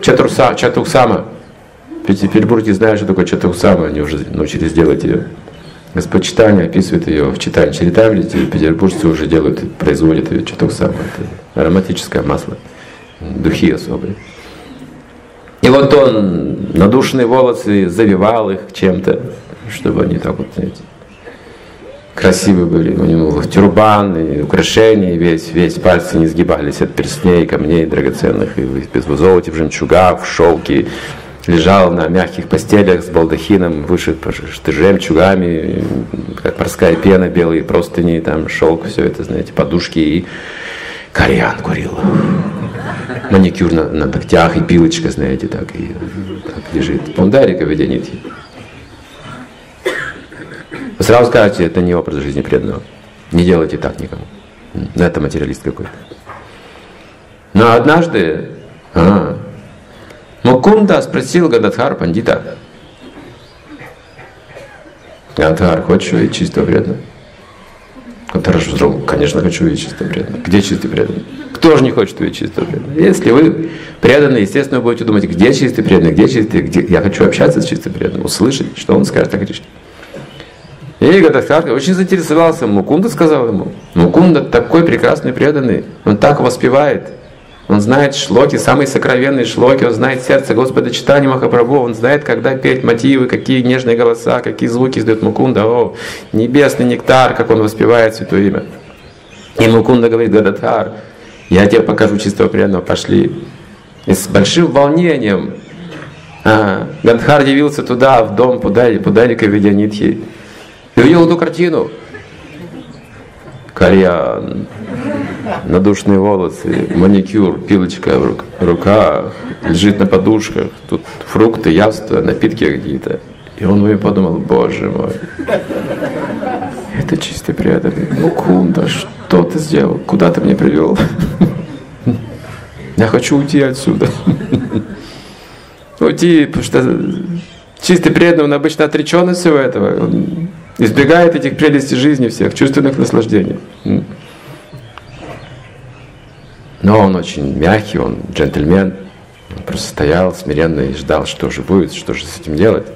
чатурса, чатуксама. В Петербурге знают, что такое чатуксама, они уже научились делать ее. Господь Читания описывает ее в Читании Чаритамрите, и петербуржцы уже делают, производят ее чатуксама. Это ароматическое масло, духи особые. И вот он надушенные волосы завивал их чем-то, чтобы они так вот, знаете, красивые были, у него был тюрбан, и украшения, весь, весь пальцы не сгибались от перстней, камней драгоценных, и в золоте, в жемчугах, в шелке, лежал на мягких постелях с балдахином, вышит жемчугами, как морская пена, белые простыни, там шелк, все это, знаете, подушки, и кальян курил. Маникюр на, на ногтях, и пилочка, знаете, так, и, так лежит. Пундарика Веденитхи. Вы сразу скажете, это не образ жизни преданного. Не делайте так никому. Это материалист какой-то. Но однажды а, Мукунда спросил Гададхара Пандита. Гададхар, хочешь увидеть чистого преданного? Гададхар вдруг, конечно, хочу увидеть чистого преданного. Где чистый преданный? Кто же не хочет увидеть чистого преданного? Если вы преданный, естественно, вы будете думать, где чистый преданный, где чистый, где... я хочу общаться с чистым преданным, услышать, что он скажет о Кришне. И Гададхар очень заинтересовался. Мукунда сказал ему. Мукунда такой прекрасный преданный. Он так воспевает. Он знает шлоки, самые сокровенные шлоки, он знает сердце Господа Чайтанья Махапрабху, он знает, когда петь мотивы, какие нежные голоса, какие звуки издает Мукунда. О, небесный нектар, как он воспевает святое имя. И Мукунда говорит: Гададхар, я тебе покажу чистого преданного, пошли. И с большим волнением а, Гададхар явился туда, в дом Пудалика, Пудалика Видянитхи. И увидел одну картину. Кальян, надушные волосы, маникюр, пилочка в руках, лежит на подушках, тут фрукты, явства, напитки какие-то. И он мне подумал: боже мой, это чистый преданный. Мукунда, что ты сделал? Куда ты меня привел? Я хочу уйти отсюда. Уйти, потому что чистый преданный, он обычно отречен от всего этого. Избегает этих прелестей жизни всех, чувственных наслаждений. Но он очень мягкий, он джентльмен. Он просто стоял смиренно и ждал, что же будет, что же с этим делать.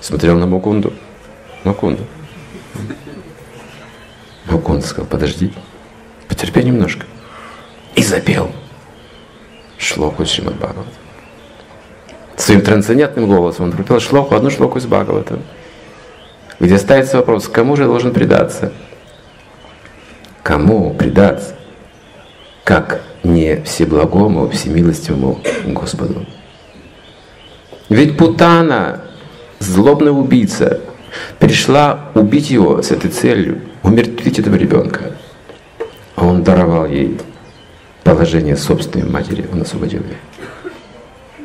Смотрел на Мукунду. Мукунду. Мукунда сказал: подожди, потерпи немножко. И запел шлоку из Шримад Бхагаватам. Своим трансцендентным голосом он пропел шлоку, одну шлоку из Бхагаватам, где ставится вопрос: кому же я должен предаться? Кому предаться? Как не всеблагому, всемилостивому Господу? Ведь Путана, злобная убийца, пришла убить его с этой целью, умертвить этого ребенка. А он даровал ей положение собственной матери, он освободил ее.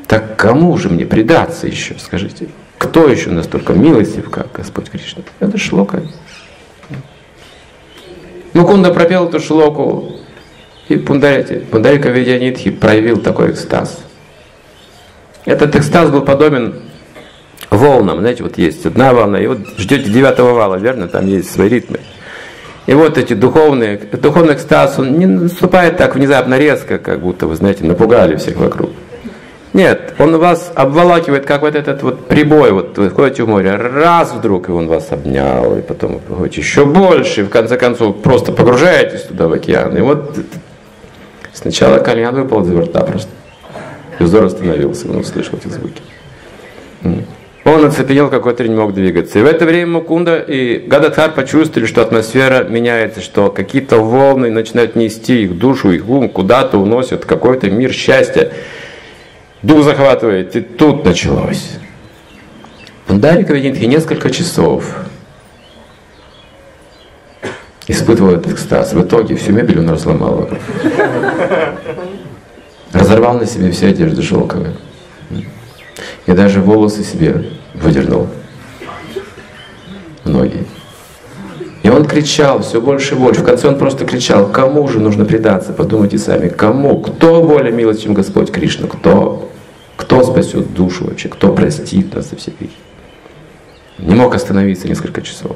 Так кому же мне предаться еще, скажите? Кто еще настолько милостив, как Господь Кришна? Это шлока. Мукунда пропел эту шлоку, и Пундарика Видянитхи проявил такой экстаз. Этот экстаз был подобен волнам. Знаете, вот есть одна волна, и вот ждете девятого вала, верно? Там есть свои ритмы. И вот эти духовные, духовный экстаз, он не наступает так внезапно, резко, как будто, вы знаете, напугали всех вокруг. Нет, он вас обволакивает, как вот этот вот прибой. Вот вы ходите в море, раз вдруг, и он вас обнял, и потом вы ходите еще больше, и в конце концов просто погружаетесь туда, в океан. И вот сначала кальян выпал из рта просто. И взор остановился, он услышал эти звуки. Он оцепенел, какой-то не мог двигаться. И в это время Мукунда и Гададхар почувствовали, что атмосфера меняется, что какие-то волны начинают нести их душу, их ум куда-то уносят, какой-то мир счастья. Дух захватывает, и тут началось. Пундарика Видянитхи несколько часов испытывал этот экстаз. В итоге всю мебель он разломал. Разорвал на себе все одежды шелковые. И даже волосы себе выдернул. Многие. И он кричал все больше и больше. В конце он просто кричал: кому же нужно предаться? Подумайте сами, кому? Кто более милый, чем Господь Кришна? Кто? Кто спасет душу вообще? Кто простит нас за все грехи? Не мог остановиться несколько часов.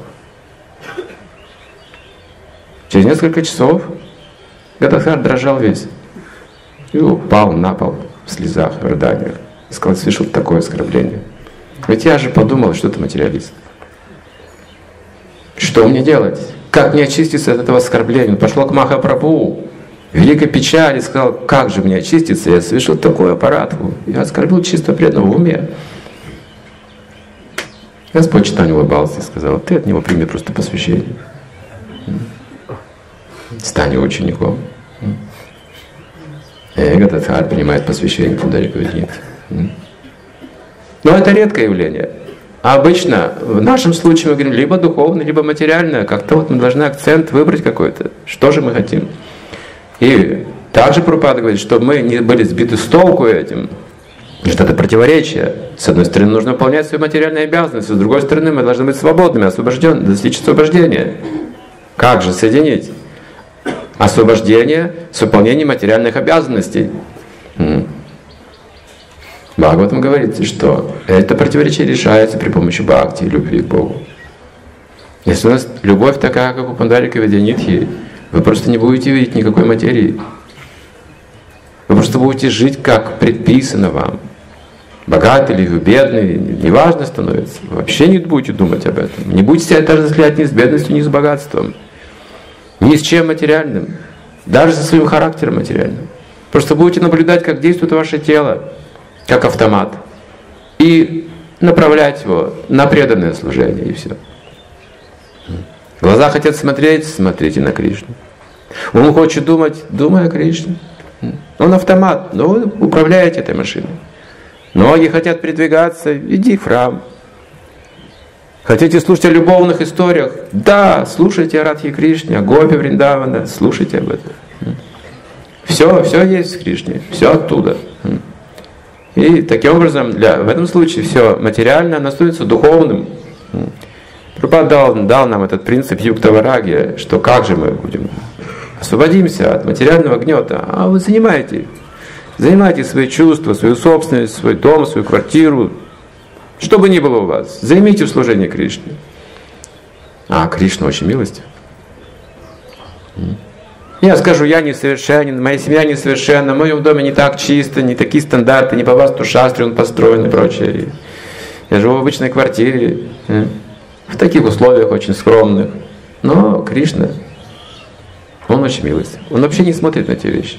Через несколько часов Гададхар дрожал весь. И упал на пол в слезах, в рыданиях. И сказал: слышал такое оскорбление. Ведь я же подумал, что ты материалист. Что мне делать? Как мне очиститься от этого оскорбления? Он пошел к Махапрабху, великой печали, сказал: как же мне очиститься? Я совершил такую аппаратку. Я оскорбил чисто преданного в уме. Господь Чайтанья улыбался и сказал: ты от него прими просто посвящение. Стань его учеником. И Гададхар принимает посвящение Пундарику Видянитхи. Но это редкое явление. А обычно в нашем случае мы говорим либо духовное, либо материальное. Как-то вот мы должны акцент выбрать какой-то. Что же мы хотим? И также Прабхупада говорит, что мы не были сбиты с толку этим. Что это противоречие. С одной стороны, нужно выполнять свои материальные обязанности. С другой стороны, мы должны быть свободными, освобожденными, достичь освобождения. Как же соединить освобождение с выполнением материальных обязанностей? Бхагаватам говорится, что это противоречие решается при помощи бхакти, любви к Богу. Если у нас любовь такая, как у Пундарика Видянитхи, вы просто не будете видеть никакой материи. Вы просто будете жить, как предписано вам. Богатый или бедный, неважно становится. Вы вообще не будете думать об этом. Не будете себя отождествлять ни с бедностью, ни с богатством. Ни с чем материальным. Даже со своим характером материальным. Просто будете наблюдать, как действует ваше тело, как автомат, и направлять его на преданное служение, и все. Глаза хотят смотреть — смотрите на Кришну. Он хочет думать — думай о Кришне. Он автомат, но вы управляете этой машиной. Ноги хотят передвигаться — иди в храм. Хотите слушать о любовных историях? Да, слушайте о Радхе Кришне, о Гопи Вриндавана, слушайте об этом. Все, все есть в Кришне, все оттуда. И таким образом, для, в этом случае все материальное, оно становится духовным. Прабхупада дал, дал нам этот принцип юктаварагья, что как же мы будем? Освободимся от материального гнета. А вы занимаете, занимаете свои чувства, свою собственность, свой дом, свою квартиру. Что бы ни было у вас, займите в служении Кришне. А Кришна очень милостив. Я скажу, я несовершенен, моя семья несовершенна, в моем доме не так чисто, не такие стандарты, не по васту шастре он построен и прочее. Я живу в обычной квартире, в таких условиях очень скромных. Но Кришна, он очень милостив. Он вообще не смотрит на эти вещи.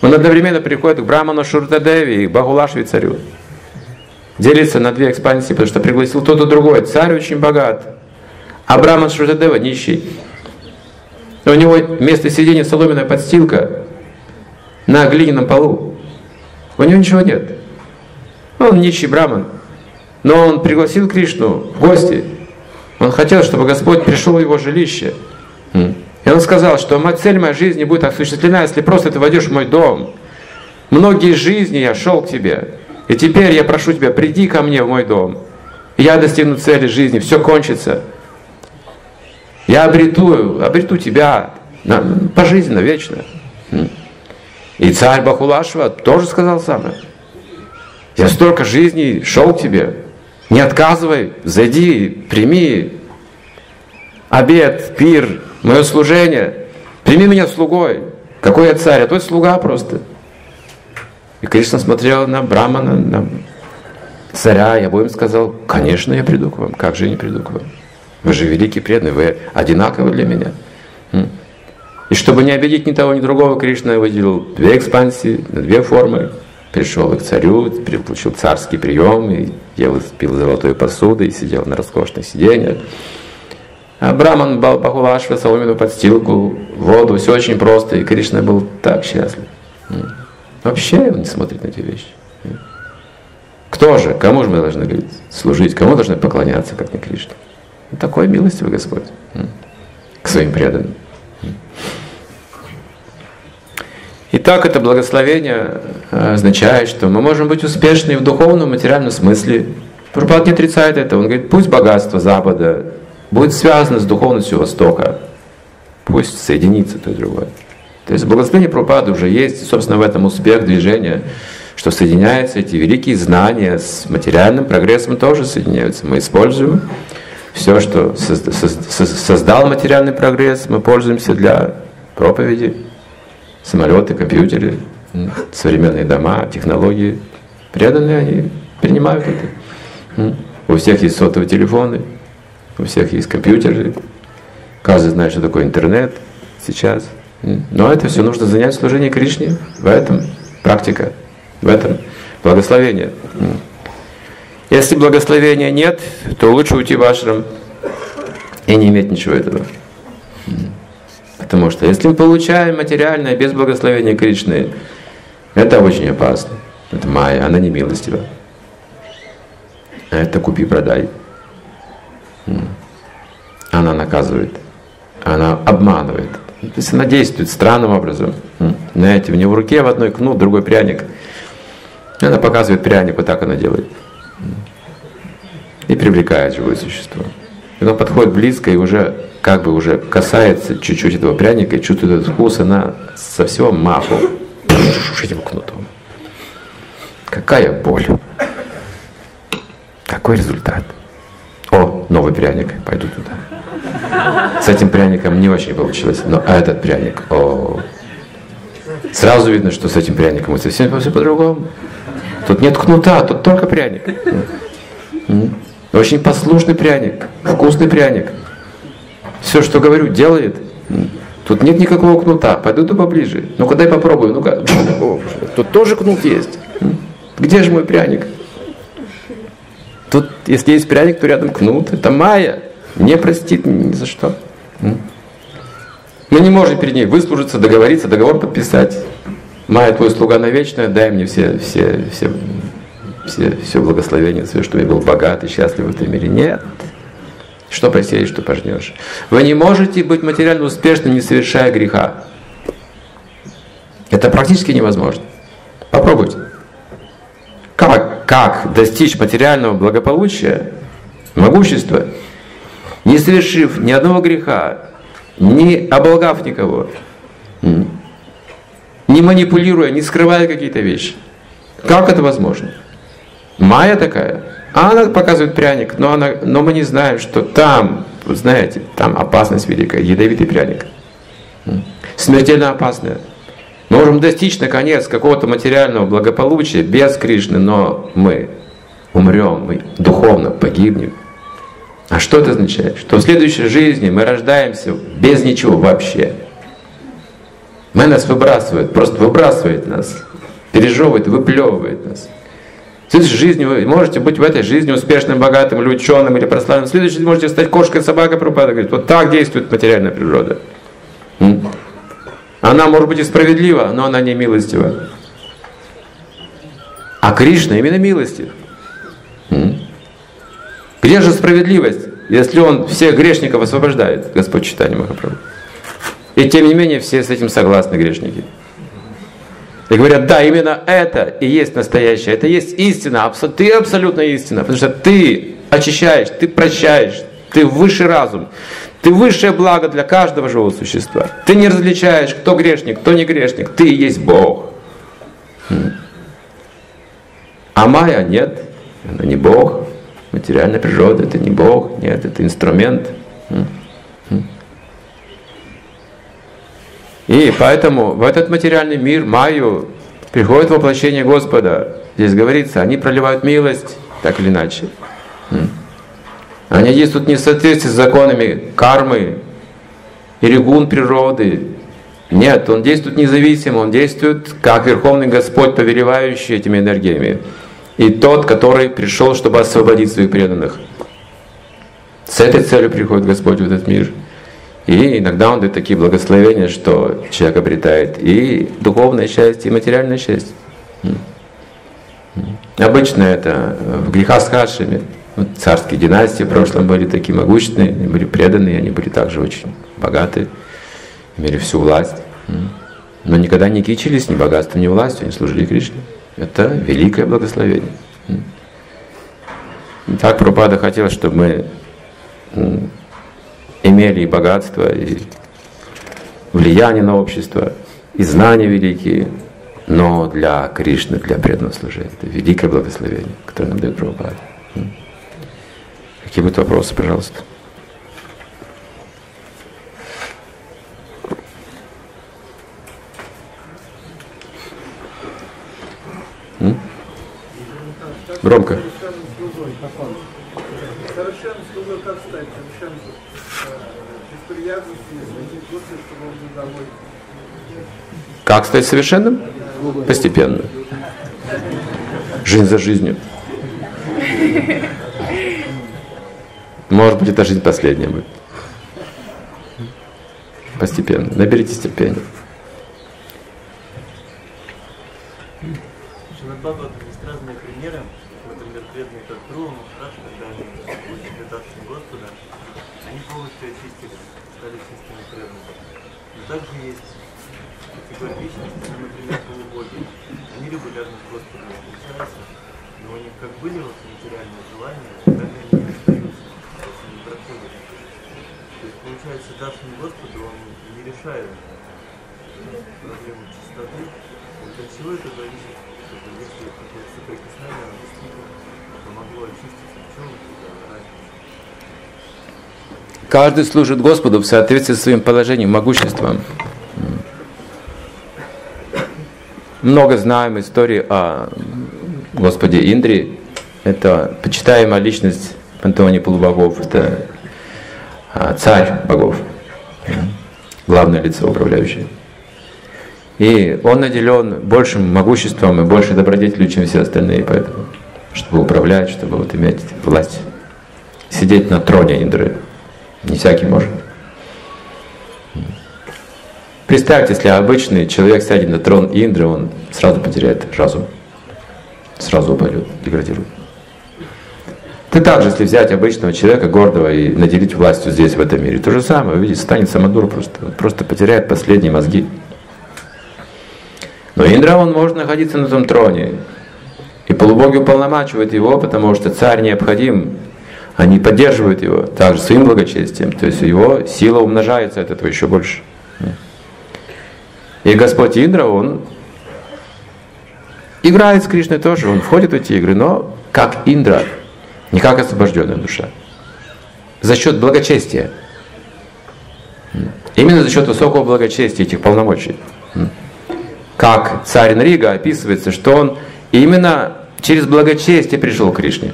Он одновременно приходит к Браману Шурдадеви и к Бахулашви царю. Делится на две экспансии, потому что пригласил тот и другой. Царь очень богат, а Браман Шурдадева нищий. У него вместо сидения соломенная подстилка на глиняном полу. У него ничего нет. Он нищий браман. Но он пригласил Кришну в гости. Он хотел, чтобы Господь пришел в его жилище. И он сказал, что цель моей жизни будет осуществлена, если просто ты войдешь в мой дом. Многие жизни я шел к тебе. И теперь я прошу тебя, приди ко мне в мой дом. Я достигну цели жизни, все кончится. Я обрету, обрету тебя пожизненно, вечно. И царь Бахулашва тоже сказал самое. Я столько жизней шел к тебе. Не отказывай, зайди, прими обед, пир, мое служение. Прими меня слугой. Какой я царь, а то слуга просто. И Кришна смотрел на Брамана, на царя, и обоим сказал: конечно, я приду к вам, как же я не приду к вам? Вы же великий преданный, вы одинаковы для меня. И чтобы не обидеть ни того, ни другого, Кришна выделил две экспансии, две формы. Пришел к царю, получил царский прием, и ел, пил золотой посудой, и сидел на роскошных сиденьях. А Браман бал Бахулашва, соломенную подстилку, воду, все очень просто, и Кришна был так счастлив. Вообще он не смотрит на эти вещи. Кто же, кому же мы должны, говорит, служить, кому должны поклоняться, как не Кришне? Такой милостивый Господь к своим преданным. Итак, это благословение означает, что мы можем быть успешны в духовном, материальном смысле. Прабхупада не отрицает это. Он говорит, пусть богатство Запада будет связано с духовностью Востока. Пусть соединится то и другое. То есть благословение Прабхупады уже есть. И, собственно, в этом успех движения, что соединяются эти великие знания с материальным прогрессом, тоже соединяются. Мы используем все, что создал материальный прогресс, мы пользуемся для проповеди. Самолеты, компьютеры, современные дома, технологии. Преданные они принимают это. У всех есть сотовые телефоны, у всех есть компьютеры. Каждый знает, что такое интернет сейчас. Но это все нужно занять в служении Кришне. В этом практика, в этом благословение. Если благословения нет, то лучше уйти в ашрам и не иметь ничего этого. Потому что если мы получаем материальное без благословения Кришны, это очень опасно. Это майя, она не милостива. Это купи-продай. Она наказывает, она обманывает. То есть она действует странным образом. Знаете, у нее в руке в одной кнут, другой пряник. Она показывает пряник, вот так она делает. И привлекает живое существо. И он подходит близко и уже как бы уже касается чуть-чуть этого пряника и чувствует этот вкус, она со всего маху этим кнутом. Какая боль! Какой результат! О, новый пряник, пойду туда. С этим пряником не очень получилось, но этот пряник, о, сразу видно, что с этим пряником и совсем все по-другому. Тут нет кнута, тут только пряник. Очень послушный пряник, вкусный пряник. Все, что говорю, делает. Тут нет никакого кнута, пойду-ка поближе. Ну-ка дай попробую, ну-ка. Тут тоже кнут есть. Где же мой пряник? Тут, если есть пряник, то рядом кнут. Это Майя. Не простит ни за что. Мы не можем перед ней выслужиться, договориться, договор подписать. Майя, твой слуга навечная, дай мне все, все, все, все, все благословения, все, чтобы я был богат и счастлив в этом мире. Нет. Что посеешь, что пожнешь. Вы не можете быть материально успешным, не совершая греха. Это практически невозможно. Попробуйте. Как, как достичь материального благополучия, могущества, не совершив ни одного греха, не оболгав никого, не манипулируя, не скрывая какие-то вещи? Как это возможно? Майя такая. А она показывает пряник, но, она, но мы не знаем, что там, знаете, там опасность великая, ядовитый пряник. Смертельно опасная. Мы можем достичь, наконец, какого-то материального благополучия без Кришны, но мы умрем, мы духовно погибнем. А что это означает? Что в следующей жизни мы рождаемся без ничего вообще. Мы нас выбрасывают, просто выбрасывает нас, пережевывает, выплевывает нас. В следующей жизни вы можете быть в этой жизни успешным, богатым, или ученым, или прославленным. В следующей жизни можете стать кошкой, собакой, Прабхупада говорит. Вот так действует материальная природа. Она может быть и справедлива, но она не милостива. А Кришна именно милостив. Где же справедливость, если он всех грешников освобождает, Господь Чайтанья Махапрабху? И тем не менее все с этим согласны, грешники. И говорят, да, именно это и есть настоящее, это есть истина, ты абсолютно истина, потому что ты очищаешь, ты прощаешь, ты высший разум, ты высшее благо для каждого живого существа. Ты не различаешь, кто грешник, кто не грешник, ты и есть Бог. А Майя нет, она не Бог. Материальная природа — это не Бог, нет, это инструмент. И поэтому в этот материальный мир, Майю, приходит воплощение Господа. Здесь говорится, они проливают милость, так или иначе. Они действуют не в соответствии с законами кармы или гун природы. Нет, он действует независимо, он действует как Верховный Господь, повелевающий этими энергиями. И тот, который пришел, чтобы освободить своих преданных. С этой целью приходит Господь в этот мир. И иногда Он дает такие благословения, что человек обретает и духовное счастье, и материальное счастье. Обычно это в грехастхашами. Вот царские династии в прошлом были такие могущественные, они были преданные, они были также очень богаты, имели всю власть. Но никогда не кичились ни богатством, ни властью, они служили Кришне. Это великое благословение. Так Прабхупада хотел, чтобы мы имели и богатство, и влияние на общество, и знания великие, но для Кришны, для преданного служения. Это великое благословение, которое нам дает Прабхупада. Какие будут вопросы, пожалуйста? Громко. Совершенным слугой как стать? Совершенным бесприятности, найти курсы, что можно домой. Как стать совершенным? Постепенно. Жизнь за жизнью. Может быть, эта жизнь последняя будет. Постепенно. Наберитесь терпения. Каждый служит Господу в соответствии с своим положением, могуществом. Много знаем истории о Господе Индре. Это почитаемая личность в пантеоне полубогов. Это царь богов. главное лицо управляющее. И он наделен большим могуществом и большей добродетелью, чем все остальные, поэтому, чтобы управлять, чтобы вот иметь власть. Сидеть на троне Индры не всякий может. Представьте, если обычный человек сядет на трон Индры, он сразу потеряет разум, сразу упадет, деградирует. Ты также, если взять обычного человека, гордого, и наделить властью здесь, в этом мире, то же самое, видите, станет самодур просто, просто потеряет последние мозги. Но Индра, он может находиться на том троне, и полубоги уполномачивают его, потому что царь необходим, они поддерживают его, также своим благочестием, то есть его сила умножается от этого еще больше. И Господь Индра, он играет с Кришной тоже, он входит в эти игры, но как Индра, не как освобожденная душа. За счет благочестия. Именно за счет высокого благочестия этих полномочий. Как царь Нрига описывается, что он именно через благочестие пришел к Кришне.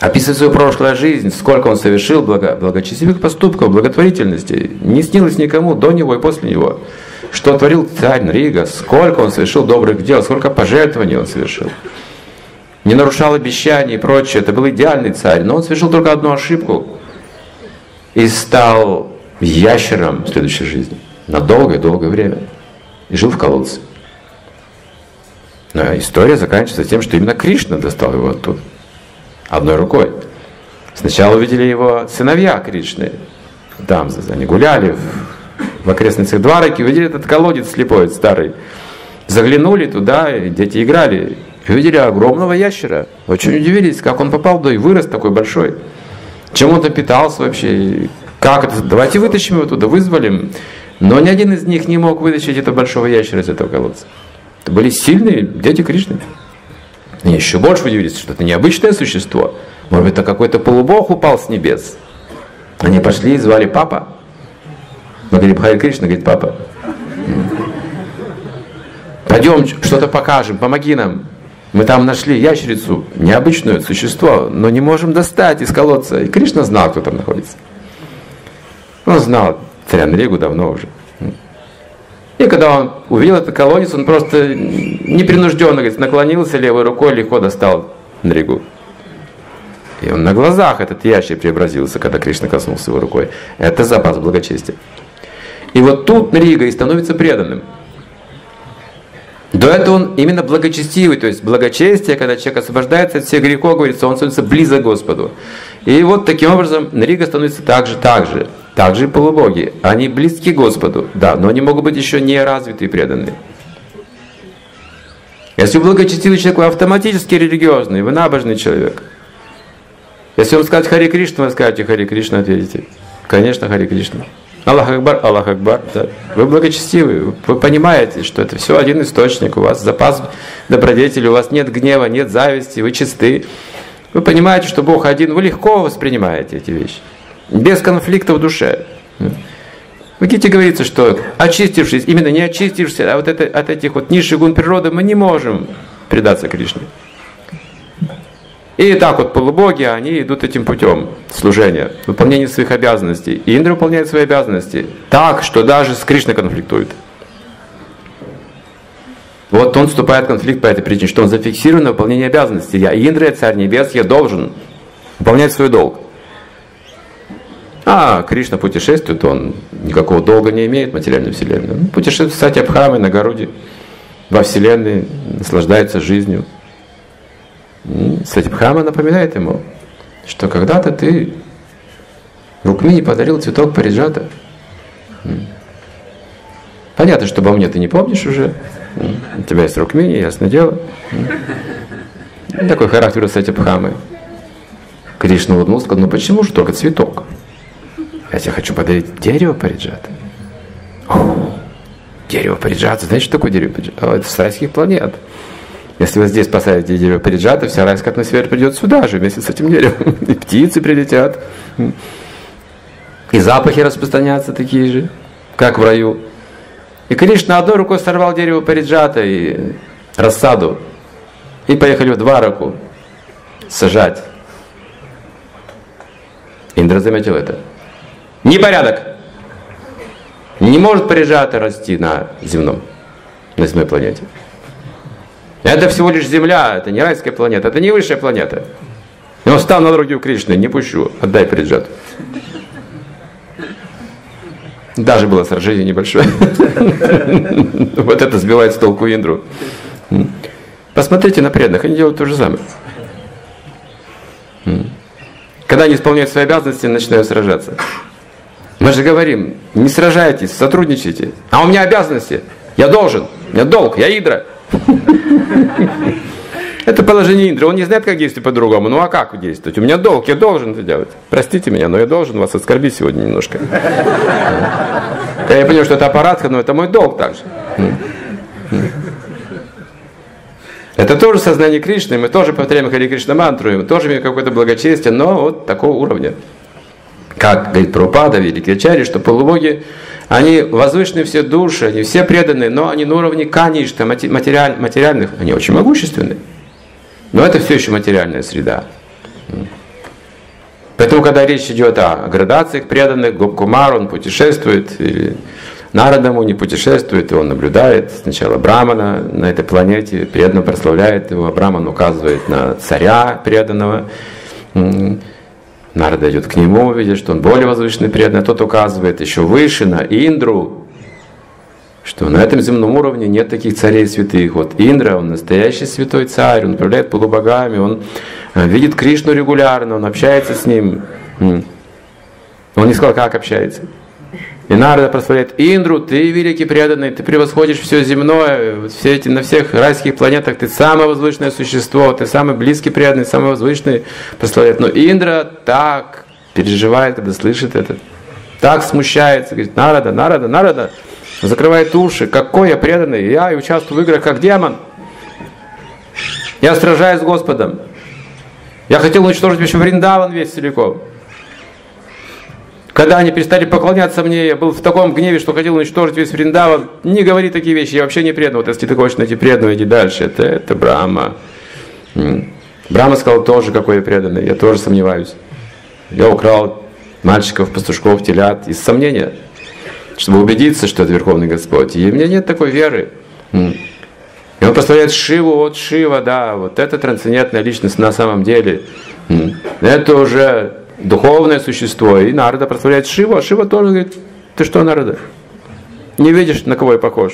Описывает свою прошлую жизнь, сколько он совершил благо, благочестивых поступков, благотворительности. Не снилось никому до него и после него. Что творил царь Нрига, сколько он совершил добрых дел, сколько пожертвований он совершил. Не нарушал обещаний и прочее. Это был идеальный царь, но он совершил только одну ошибку. И стал ящером в следующей жизни. На долгое-долгое время. И жил в колодце. Но история заканчивается тем, что именно Кришна достал его оттуда. Одной рукой. Сначала увидели его сыновья Кришны. Там они гуляли в окрестностях Двараки, увидели этот колодец слепой, старый. Заглянули туда, и дети играли. И увидели огромного ящера. Очень удивились, как он попал, да и вырос такой большой. Чем он-то питался вообще? Как это? Давайте вытащим его туда, вызволим. Но ни один из них не мог вытащить этого большого ящера из этого колодца. Это были сильные дети Кришны. Они еще больше удивились, что это необычное существо. Может быть, это какой-то полубог упал с небес. Они пошли и звали папа. Мы говорим, Харе Кришна, говорит, папа. Пойдем, что-то покажем, помоги нам. Мы там нашли ящерицу, необычное существо, но не можем достать из колодца. И Кришна знал, кто там находится. Он знал царя Нригу давно уже. И когда он увидел этот колодец, он просто непринужденно, говорит, наклонился левой рукой, легко достал Нригу. И он на глазах, этот ящер, преобразился, когда Кришна коснулся его рукой. Это запас благочестия. И вот тут Нрига и становится преданным. До этого он именно благочестивый, то есть благочестие, когда человек освобождается от всех грехов, говорится, он становится близок к Господу. И вот таким образом Нрига становится так же, так же. Также и полубоги. Они близки к Господу, да, но они могут быть еще не развиты и преданы. Если благочестивый человек, вы автоматически религиозный, вы набожный человек. Если вам сказать Харе Кришна, вы скажете Харе Кришна, ответите. Конечно, Харе Кришна. Аллах Акбар, Аллах Акбар. Да. Вы благочестивы, вы понимаете, что это все один источник, у вас запас добродетели, у вас нет гнева, нет зависти, вы чисты. Вы понимаете, что Бог один, вы легко воспринимаете эти вещи. Без конфликта в душе. В Гите говорится, что очистившись, именно не очистившись, а вот это, от этих вот низших гун природы мы не можем предаться Кришне. И так вот полубоги, они идут этим путем служения, выполнения своих обязанностей. И Индра выполняет свои обязанности так, что даже с Кришной конфликтует. Вот он вступает в конфликт по этой причине, что он зафиксирован на выполнении обязанностей. Я Индра, я царь небес, я должен выполнять свой долг. А Кришна путешествует, он никакого долга не имеет в материальной вселенной. Он путешествует, кстати, Абхамой, на огороде, во вселенной, наслаждается жизнью. Кстати, Абхама напоминает ему, что когда-то ты Рукмини подарил цветок Парижата. Понятно, что обо мне ты не помнишь уже. У тебя есть Рукмини, ясное дело. Такой характер, кстати, Абхамы. Кришна улыбнулся, сказал, ну почему же только цветок? Я тебе хочу подарить дерево Париджата. Дерево Париджата. Знаете, что такое дерево Париджата? Это с райских планет. Если вы здесь посадите дерево Париджата, вся райская атмосфера придет сюда же вместе с этим деревом. И птицы прилетят. И запахи распространятся такие же, как в раю. И Кришна одной рукой сорвал дерево Париджата и рассаду. И поехали в Двараку сажать. Индра заметил это. Непорядок. Не может Парижата расти на земном, на земной планете. Это всего лишь Земля, это не райская планета, это не высшая планета. Я встал на дороге у Кришны, не пущу, отдай Парижату. Даже было сражение небольшое. Вот это сбивает с толку Индру. Посмотрите на преданных, они делают то же самое. Когда они исполняют свои обязанности, начинают сражаться. Мы же говорим, не сражайтесь, сотрудничайте. А у меня обязанности, я должен, у меня долг, я Индра. Это положение Индры, он не знает, как действовать по-другому. Ну а как действовать? У меня долг, я должен это делать. Простите меня, но я должен вас оскорбить сегодня немножко. Я понимаю, что это аппаратка, но это мой долг также. Это тоже сознание Кришны, мы тоже повторяем Харе Кришна мантру, мы тоже имеем какое-то благочестие, но вот такого уровня. Как говорит Друпада, великий ачарья, что полубоги, они возвышены все души, они все преданные, но они на уровне каништа, материаль, материальных, они очень могущественны. Но это все еще материальная среда. Поэтому, когда речь идет о градациях преданных, Гопкумар, он путешествует, или Нарада не путешествует, и он наблюдает сначала Брамана на этой планете, преданно прославляет его, Браман указывает на царя преданного, Нарада идет к нему, видит, что он более возвышенный преданный, а тот указывает еще выше на Индру, что на этом земном уровне нет таких царей святых. Вот Индра, он настоящий святой царь, он управляет полубогами, он видит Кришну регулярно, он общается с ним. Он не сказал, как общается. И Нарада прославляет Индру, ты великий преданный, ты превосходишь все земное, все эти, на всех райских планетах ты самое возвышенное существо, ты самый близкий преданный, самый возвышенный прославляет. Но Индра так переживает, когда слышит это, так смущается, говорит, Нарада, Нарада, Нарада, закрывает уши, какой я преданный, я и участвую в играх как демон, я сражаюсь с Господом, я хотел уничтожить еще Вриндаван весь целиком. Когда они перестали поклоняться мне, я был в таком гневе, что хотел уничтожить весь Вриндаван. Не говори такие вещи, я вообще не предан. Вот если ты хочешь найти преданного, иди дальше. Это, это Брама. Брама сказал тоже, какой я преданный. Я тоже сомневаюсь. Я украл мальчиков, пастушков, телят из сомнения, чтобы убедиться, что это Верховный Господь. И у меня нет такой веры. И он прославляет Шиву, вот Шива, да, вот это трансцендентная личность на самом деле. Это уже... духовное существо, и Нарада прославляет Шиву, а Шива тоже говорит, ты что, Нарада, не видишь, на кого я похож?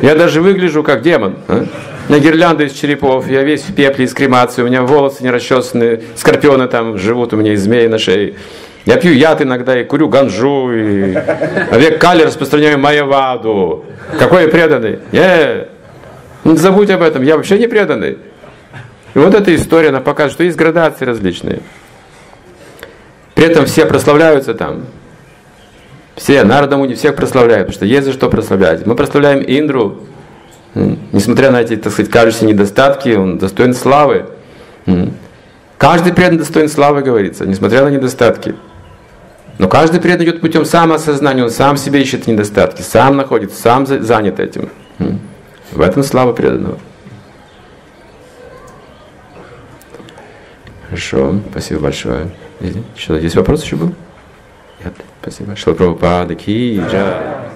Я даже выгляжу как демон, а? На гирлянды из черепов, я весь в пепле из кремации, у меня волосы не расчесаны, скорпионы там живут у меня, и змеи на шее. Я пью яд иногда, и курю ганжу, и век кали распространяю майяваду. Какой я преданный? Нет, не забудь об этом, я вообще не преданный. И вот эта история, она показывает, что есть градации различные. При этом все прославляются там. Все, Нарада Муни всех прославляют, потому что есть за что прославлять. Мы прославляем Индру, несмотря на эти, так сказать, кажущиеся недостатки, он достоин славы. Каждый преданный достоин славы, говорится, несмотря на недостатки. Но каждый преданный идет путем самоосознания, он сам себе ищет недостатки, сам находится, сам занят этим. В этом слава преданного. Хорошо, спасибо большое. Что, здесь вопрос еще был? Нет, спасибо. Шила Прабхупада, ки, джай.